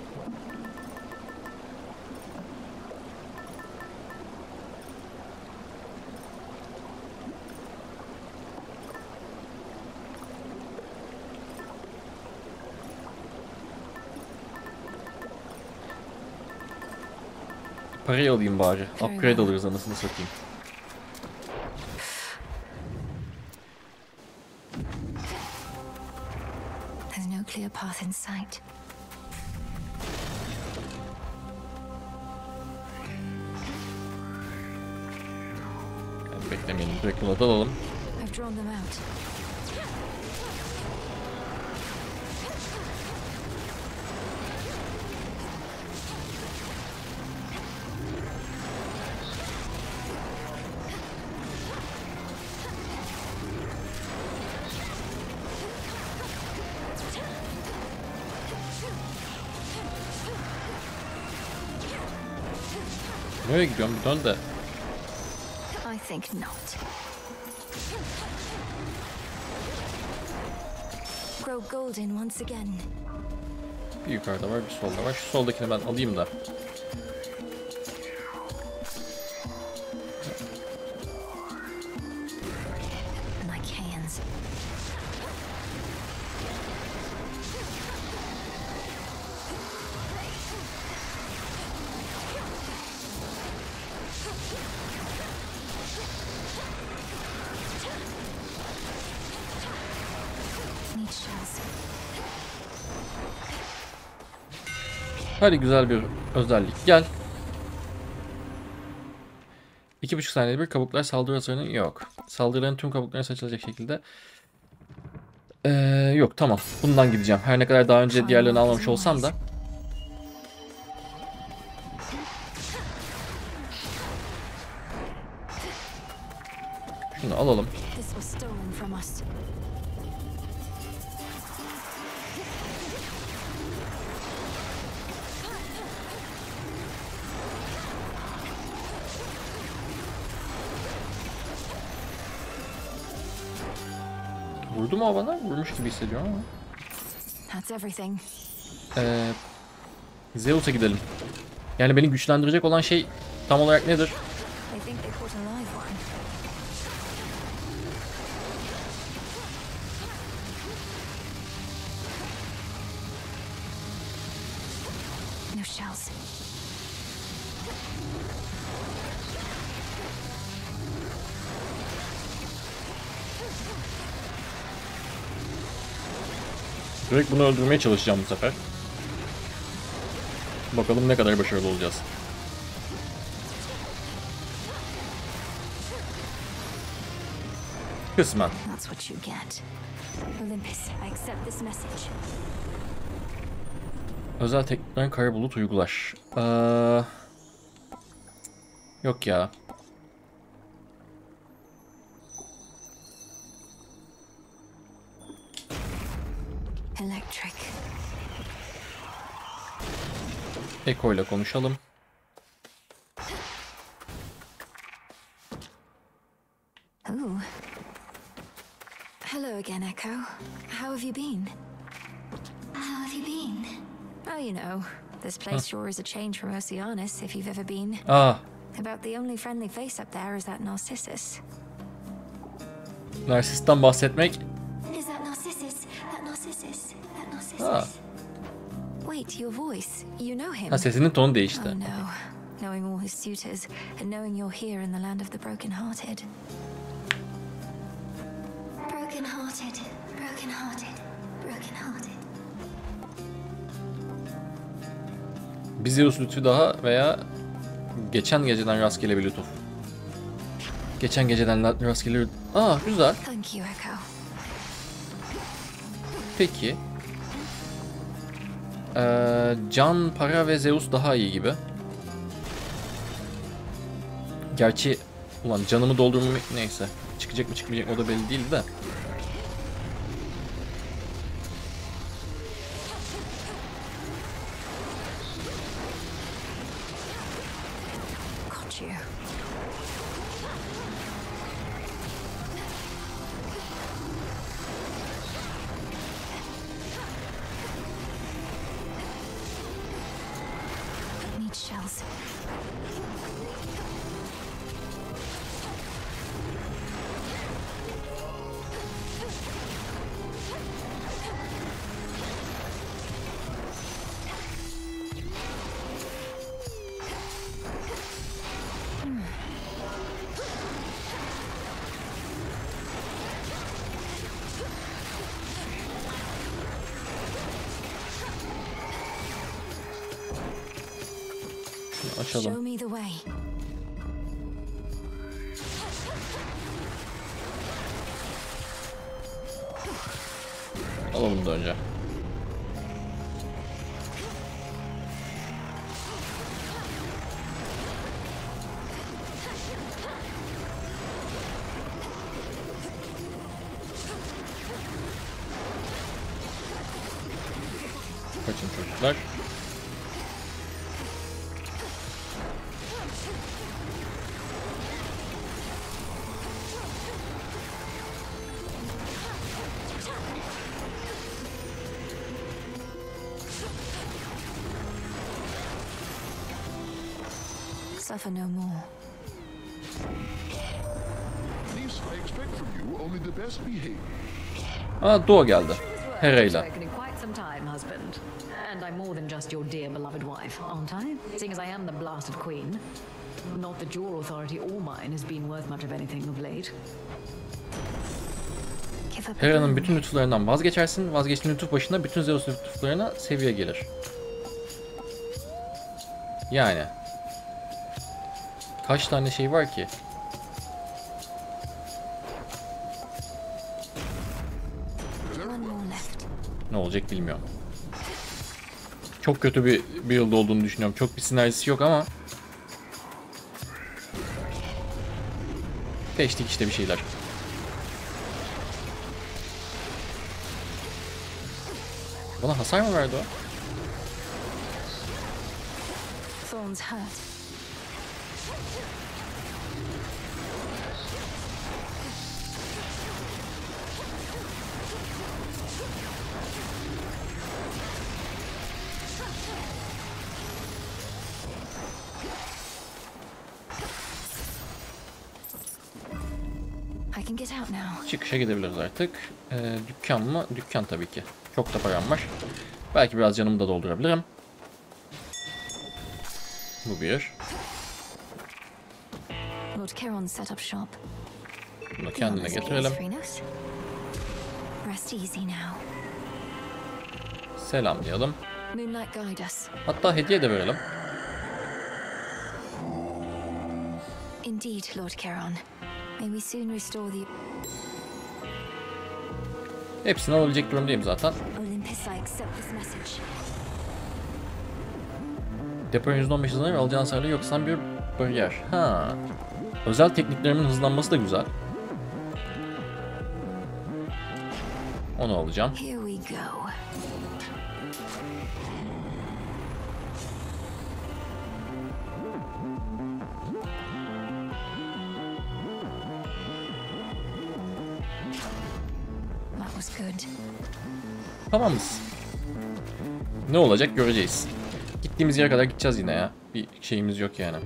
Parayı alayım bari. Upgrade alırız, anasını satayım. Yani beklemeyelim. Direkt buna dalalım. Nereye gidiyorum? Bir dön de. I think not. Grow golden once again. Bir yukarıda var, bir solda var. Şu soldakini ben alayım da. Hadi güzel bir özellik gel. iki buçuk saniyede bir kabuklar saldırı hasarının yok. Saldırıların tüm kabuklarına saçılacak şekilde Ee, yok tamam. Bundan gideceğim. Her ne kadar daha önce diğerlerini almamış olsam da. Şunu alalım. Vurdu mu o bana? Vurmuş gibi hissediyorum ama. Ee, Zeus'a gidelim. Yani beni güçlendirecek olan şey tam olarak nedir? Direkt bunu öldürmeye çalışacağım bu sefer. Bakalım ne kadar başarılı olacağız. Kısmen. Özel teknikten kara bulut uygular. Ee, yok ya. Echo ile konuşalım. Ooh. Hello again, Echo. How have you been? How have you been? Oh, you know, this place sure is a change from Oceanus if you've ever been. Ah. About the only friendly face up there is that Narcissus. Narcissus'tan bahsetmek. Is that Narcissus? That Narcissus. That Narcissus. Wait, your voice. You know him. Ha, sesinin tonu değişti. Oh, no. Knowing all his suitors and knowing you're here in the land of the broken-hearted. Broken-hearted. Broken-hearted. Broken-hearted. Bir Zeus lütfu daha veya geçen geceden rastgele bir lütuf. Geçen geceden rastgele bir... Aa, güzel. Peki. Ee, can, para ve Zeus daha iyi gibi. Gerçi ulan canımı doldurmam neyse. Çıkacak mı çıkmayacak o da belli değil de. Show me the way. Alalım da önce. Kaçın çocuklar. Suffer no more. Please, I expect from you only the best behavior. Ah, Dora geldi. Hera ile. And I'm more than just your dear beloved wife, aren't I? Seeing as I am the blasted queen, not that your authority or mine has been worth much of anything of late. Hera'nın bütün lütuflarından vazgeçersin. Vazgeçtiğin lütuf başına bütün Zeus lütuflarına seviye gelir. Yani. Kaç tane şey var ki? ne olacak bilmiyorum. Çok kötü bir build olduğunu düşünüyorum. Çok bir sinerjisi yok ama seçtik işte bir şeyler. Bana hasar mı verdi o? Çıkışa gidebiliriz artık. Ee, dükkan mı? Dükkan tabii ki. Çok da param var. Belki biraz canımı da doldurabilirim. Bu bir. Lord Charon set up shop. Bunu kendine getirelim. Selam diyelim. Hatta hediye de verelim. Indeed, Lord Charon. May we soon restore the... Hepsini alabilecek durumdayım zaten. Depo yüzde on beş hızlanır ve alacağın hasarlı yoksan bir bariyer. Ha. Özel tekniklerimin hızlanması da güzel. Onu alacağım. Tamamız. Ne olacak göreceğiz. Gittiğimiz yere kadar gideceğiz yine ya. Bir şeyimiz yok yani.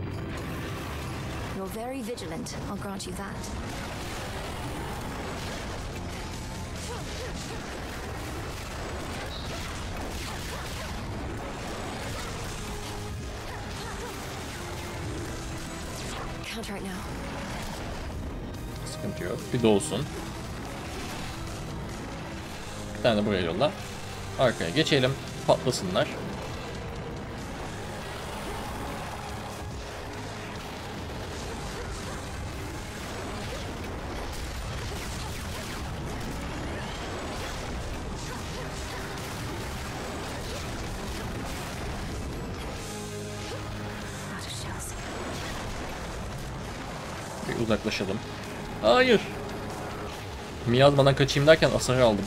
Sıkıntı yok. Bir dolsun. Bir tane buraya yolla. Arkaya geçelim. Patlasınlar. Bir uzaklaşalım. Hayır. Miyazmadan kaçayım derken asarı aldım.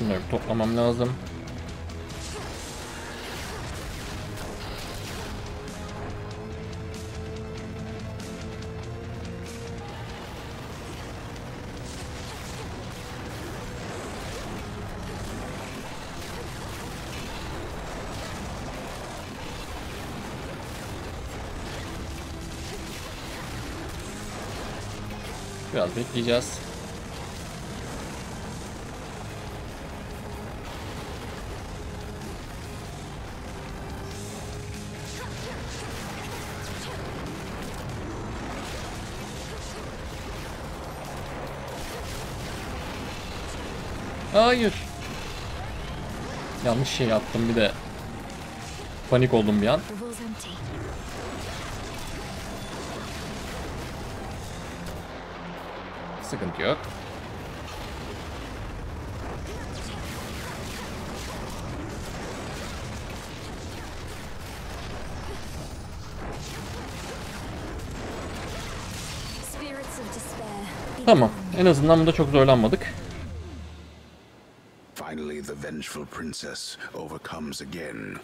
Bunları toplamam lazım. Biraz bekleyeceğiz. Hayır. Yanlış şey yaptım bir de. Panik oldum bir an. Sıkıntı yok. Tamam. En azından burada çok zorlanmadık. Finally the vengeful princess overcomes again.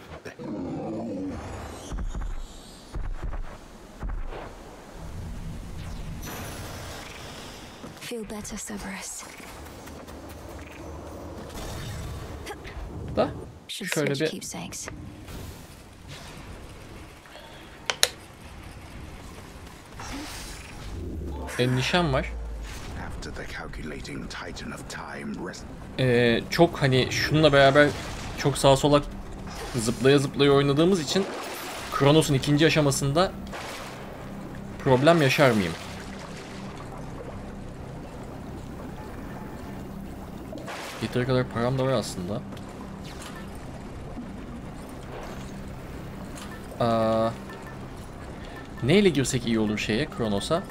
Da şöyle bir endişem var. Ee, çok hani şununla beraber çok sağa sola zıplaya zıplaya oynadığımız için Kronos'un ikinci aşamasında problem yaşar mıyım? Yeteri kadar param da var aslında. Aa, neyle girsek iyi olur şeye, Kronos'a?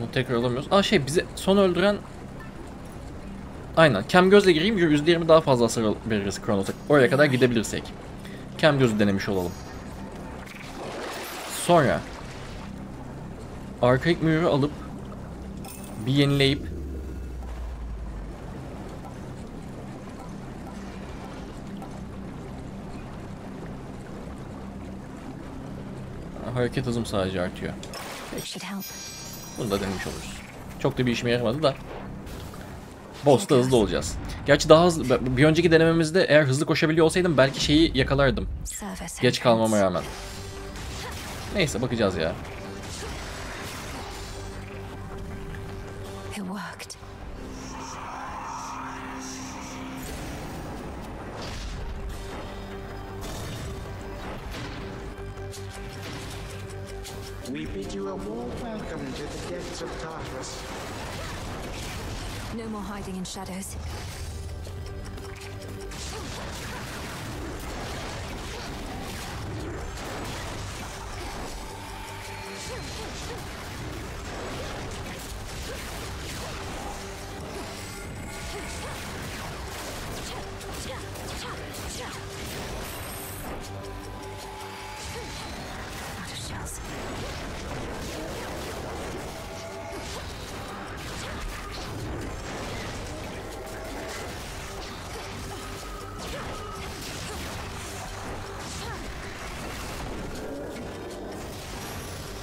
Bunu tekrar alamıyoruz. Aa şey, bize son öldüren... Aynen. Kem gözle gireyim. yüzde yirmi daha fazla hasar veririz Kronos'a. Oraya kadar gidebilirsek. Kem gözü denemiş olalım. Sonra arkaik mühürü alıp bir yenileyip hareket hızım sadece artıyor. Bunu da denemiş oluruz. Çok da bir işime yaramadı da. Boss'ta hızlı olacağız. Gerçi daha hızlı, bir önceki denememizde eğer hızlı koşabiliyor olsaydım belki şeyi yakalardım. Geç kalmama rağmen. Neyse, bakacağız ya. We bid you a warm welcome to the depths of Tartarus. No more hiding in shadows.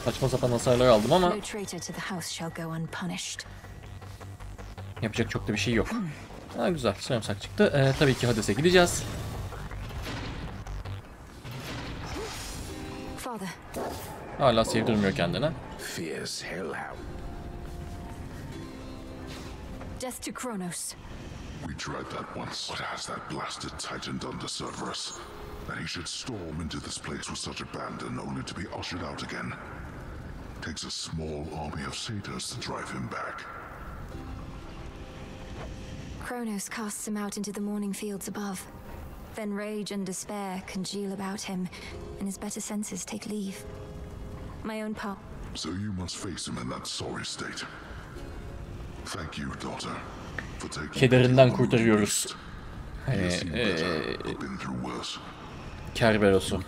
Saçma sapan hasarlar aldım ama yapacak çok da bir şey yok. Ha, güzel, sarımsak çıktı. Ee, tabii ki Hades'e gideceğiz. Hala sevdirmiyor kendine. Death to Kronos. We tried that once. What has that blasted titan done to Cerberus? That he should storm into this place with such abandon, only to be ushered out again. Takes a small army of satyrs to drive him back. Kronos casts him out into the morning fields above. Then rage and despair congeal about him, and his better senses take leave. My own part. So you must face him in that sorry state. Thank you, daughter, for taking. Kederinden kurtarıyoruz. Ee, e, Kerberus'u.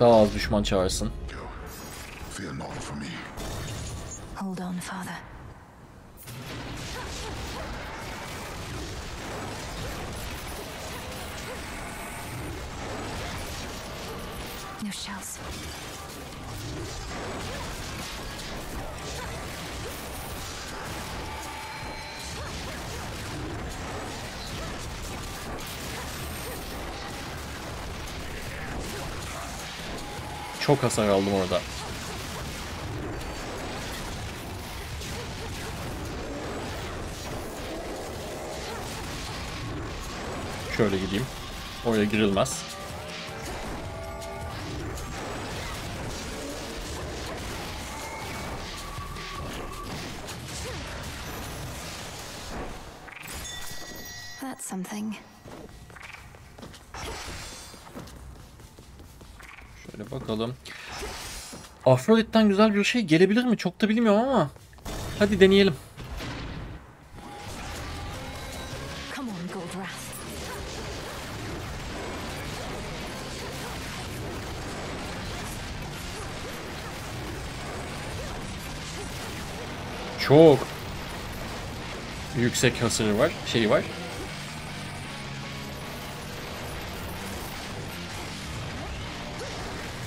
Daha az düşman çağırsın. Hold on, father. No shells. Çok hasar aldım orada. Şöyle gideyim. Oraya girilmez. Something. Şöyle bakalım. Afrodite'den güzel bir şey gelebilir mi? Çok da bilmiyorum ama hadi deneyelim. Çok yüksek hasarı var, şeyi var.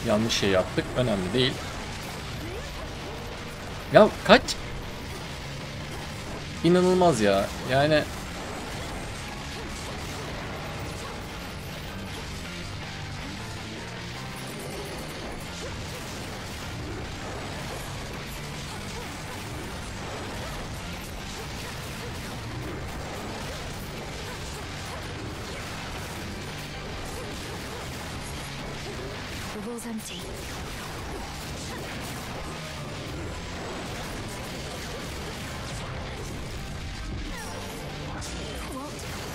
Yanlış şey yaptık. Önemli değil. Ya kaç? İnanılmaz ya. Yani table's empty. Won't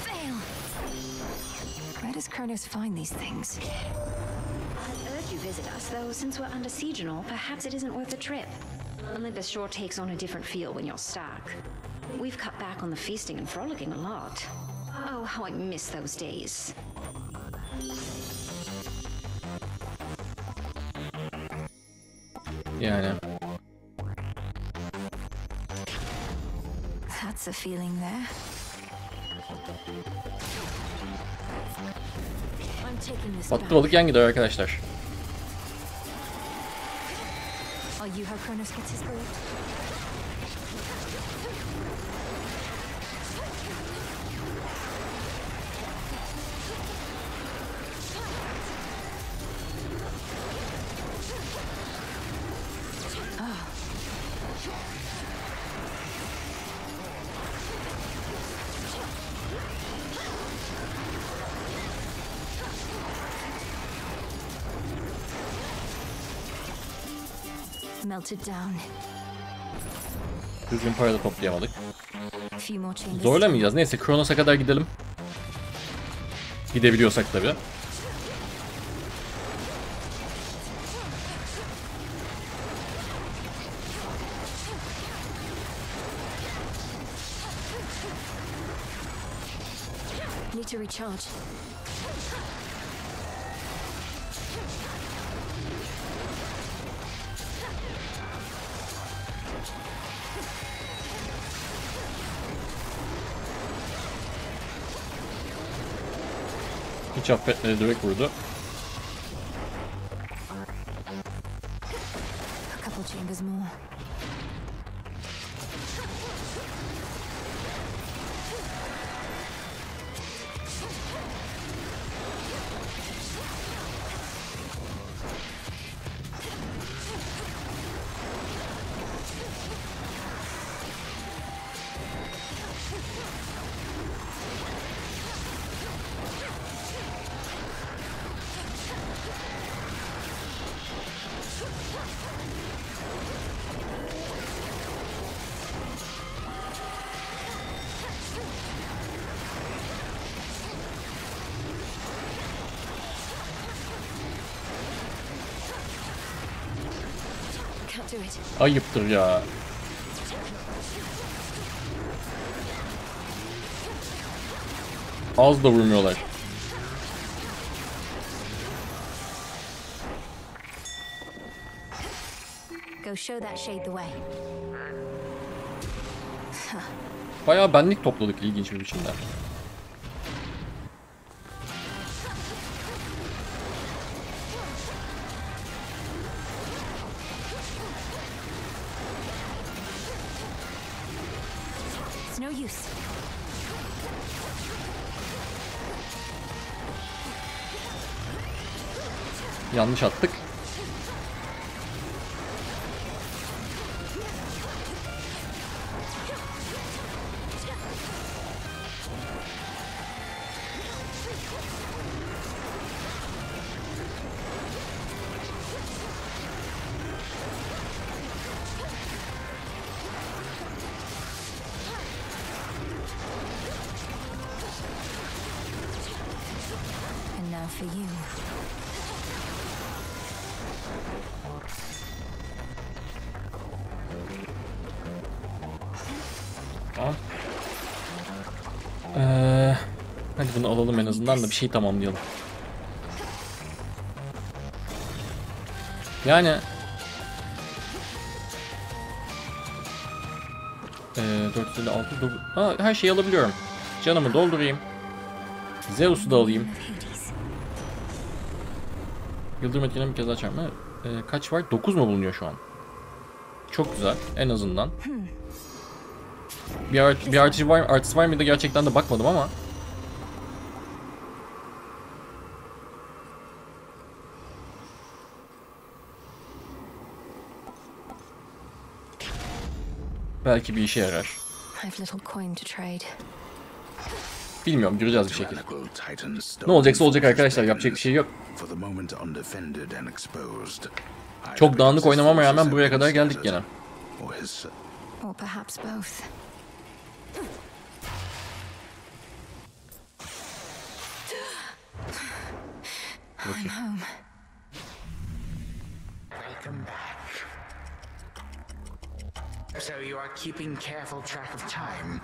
fail. Where does Kronos find these things? I've heard you visit us, though since we're under siege and all, perhaps it isn't worth the trip. Olympus sure takes on a different feel when you're stuck. We've cut back on the feasting and frolicking a lot. Oh, how I miss those days. Yani. That's the feeling there. Battı balık yan gidiyor arkadaşlar. Düzgün para da toplayamadık. Zorlamayacağız. Neyse Kronos'a kadar gidelim. Gidebiliyorsak tabi. Need to recharge. Hiç affetmedi, direkt vurdu. Ayıptır ya. Az da vurmuyorlar. Bayağı benlik topladık ilginç bir biçimde. Yanlış attık. And now for you. Ee, hadi bunu alalım en azından da bir şey tamamlayalım. Yani ee, dört yüz elli altı Aa, her şeyi alabiliyorum. Canımı doldurayım. Zeus'u da alayım. Yıldırım etkileme bir kez daha çarpma. Ee, kaç var? dokuz mu bulunuyor şu an? Çok güzel. En azından. Bir, art, bir artış var mı? Artış var mıydı? Gerçekten de bakmadım ama. Belki bir işe yarar. Bilmiyorum, göreceğiz bir şekilde. Ne olacaksa olacak arkadaşlar, yapacak bir şey yok. Çok dağınık oynamama rağmen buraya kadar geldik gene. Okay. So you are keeping careful track of time.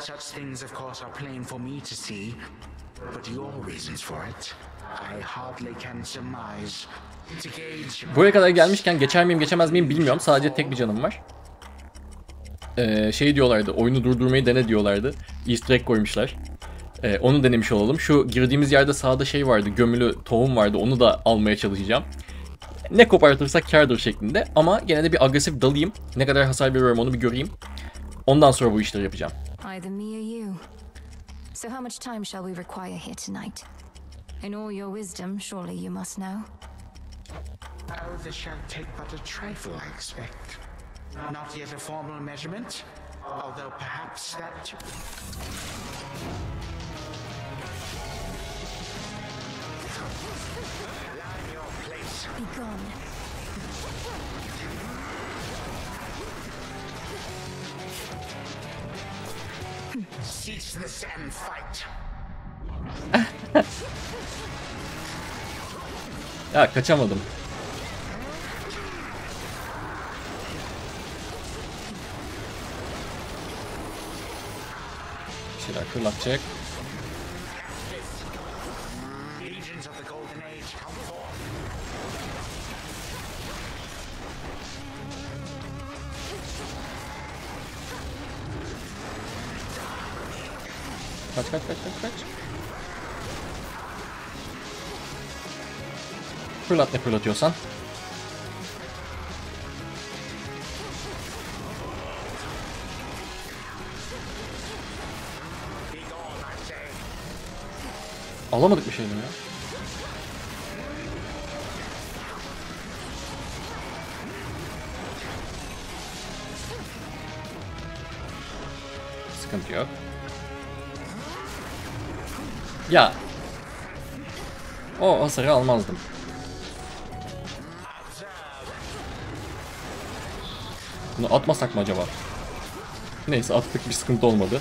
Such things, of course, are plain for me to see. But your reasons for it, I hardly can surmise. Buraya kadar gelmişken geçer miyim geçemez miyim bilmiyorum. Sadece tek bir canım var. Ee, şey diyorlardı, oyunu durdurmayı dene diyorlardı. Easter egg koymuşlar. Ee, onu denemiş olalım. Şu girdiğimiz yerde sağda şey vardı, gömülü tohum vardı. Onu da almaya çalışacağım. Ne kopartırsak kârdır şeklinde. Ama gene de bir agresif dalayım. Ne kadar hasar veriyorum onu bir göreyim. Ondan sonra bu işleri yapacağım. Cease this and fight. Ya kaçamadım. Şurada fırlatacak. Kaç kaç kaç kaç kaç. Fırlat ne fırlatıyorsan. Alamadık bir şeyden ya. Sıkıntı yok. Ya. O hasarı almazdım. Bunu atmasak mı acaba? Neyse attık, bir sıkıntı olmadı.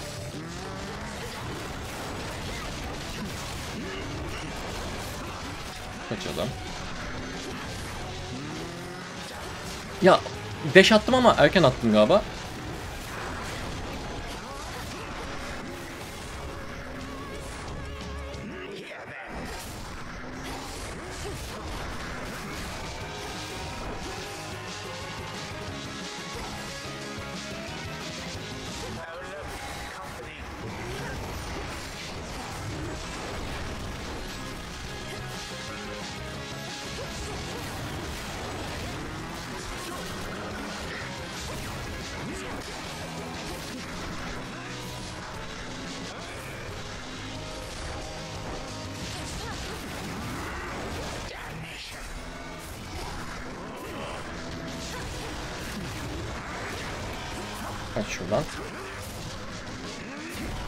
Kaçalım. Ya deş attım ama erken attım galiba. Şuradan.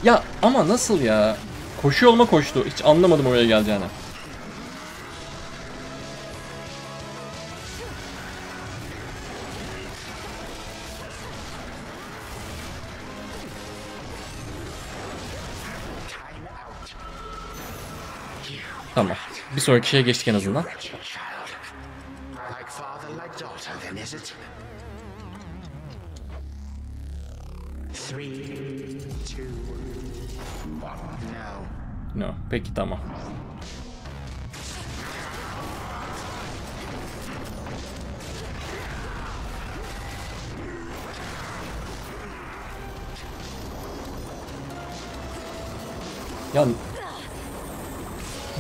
Ya ama nasıl ya? Koşu yoluma koştu. Hiç anlamadım oraya geleceğini. Tamam. Bir sonraki şeye geçtik en azından. No, peki tamam. Ya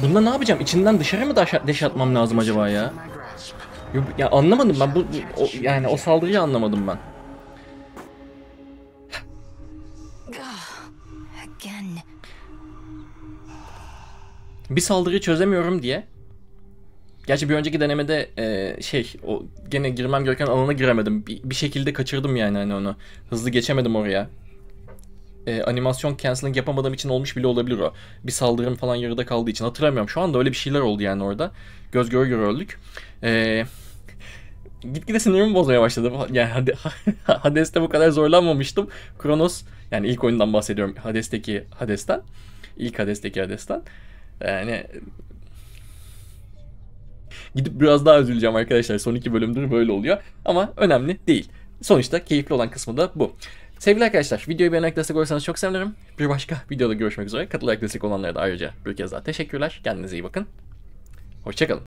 bununla ne yapacağım? İçinden dışarı mı deş atmam lazım acaba ya? Ya anlamadım ben bu o, yani o saldırıyı anlamadım ben. Bir saldırıyı çözemiyorum diye. Gerçi bir önceki denemede e, şey o gene girmem gereken alana giremedim. Bir, bir şekilde kaçırdım yani hani onu. Hızlı geçemedim oraya. e, animasyon cancelling yapamadığım için olmuş bile olabilir o. Bir saldırım falan yarıda kaldığı için hatırlamıyorum. Şu anda öyle bir şeyler oldu yani orada. Göz göre göre öldük. Eee... Gitgide sinirimi bozmaya başladı. Yani Hades'te bu kadar zorlanmamıştım. Kronos, yani ilk oyundan bahsediyorum. Hades'teki Hades'ten. İlk Hades'teki Hades'ten. Yani... Gidip biraz daha üzüleceğim arkadaşlar. Son iki bölümdür böyle oluyor. Ama önemli değil. Sonuçta keyifli olan kısmı da bu. Sevgili arkadaşlar, videoyu beğenerek destek olursanız çok sevinirim. Bir başka videoda görüşmek üzere. Katılarak destek olanlara da ayrıca bir kez daha teşekkürler. Kendinize iyi bakın. Hoşçakalın.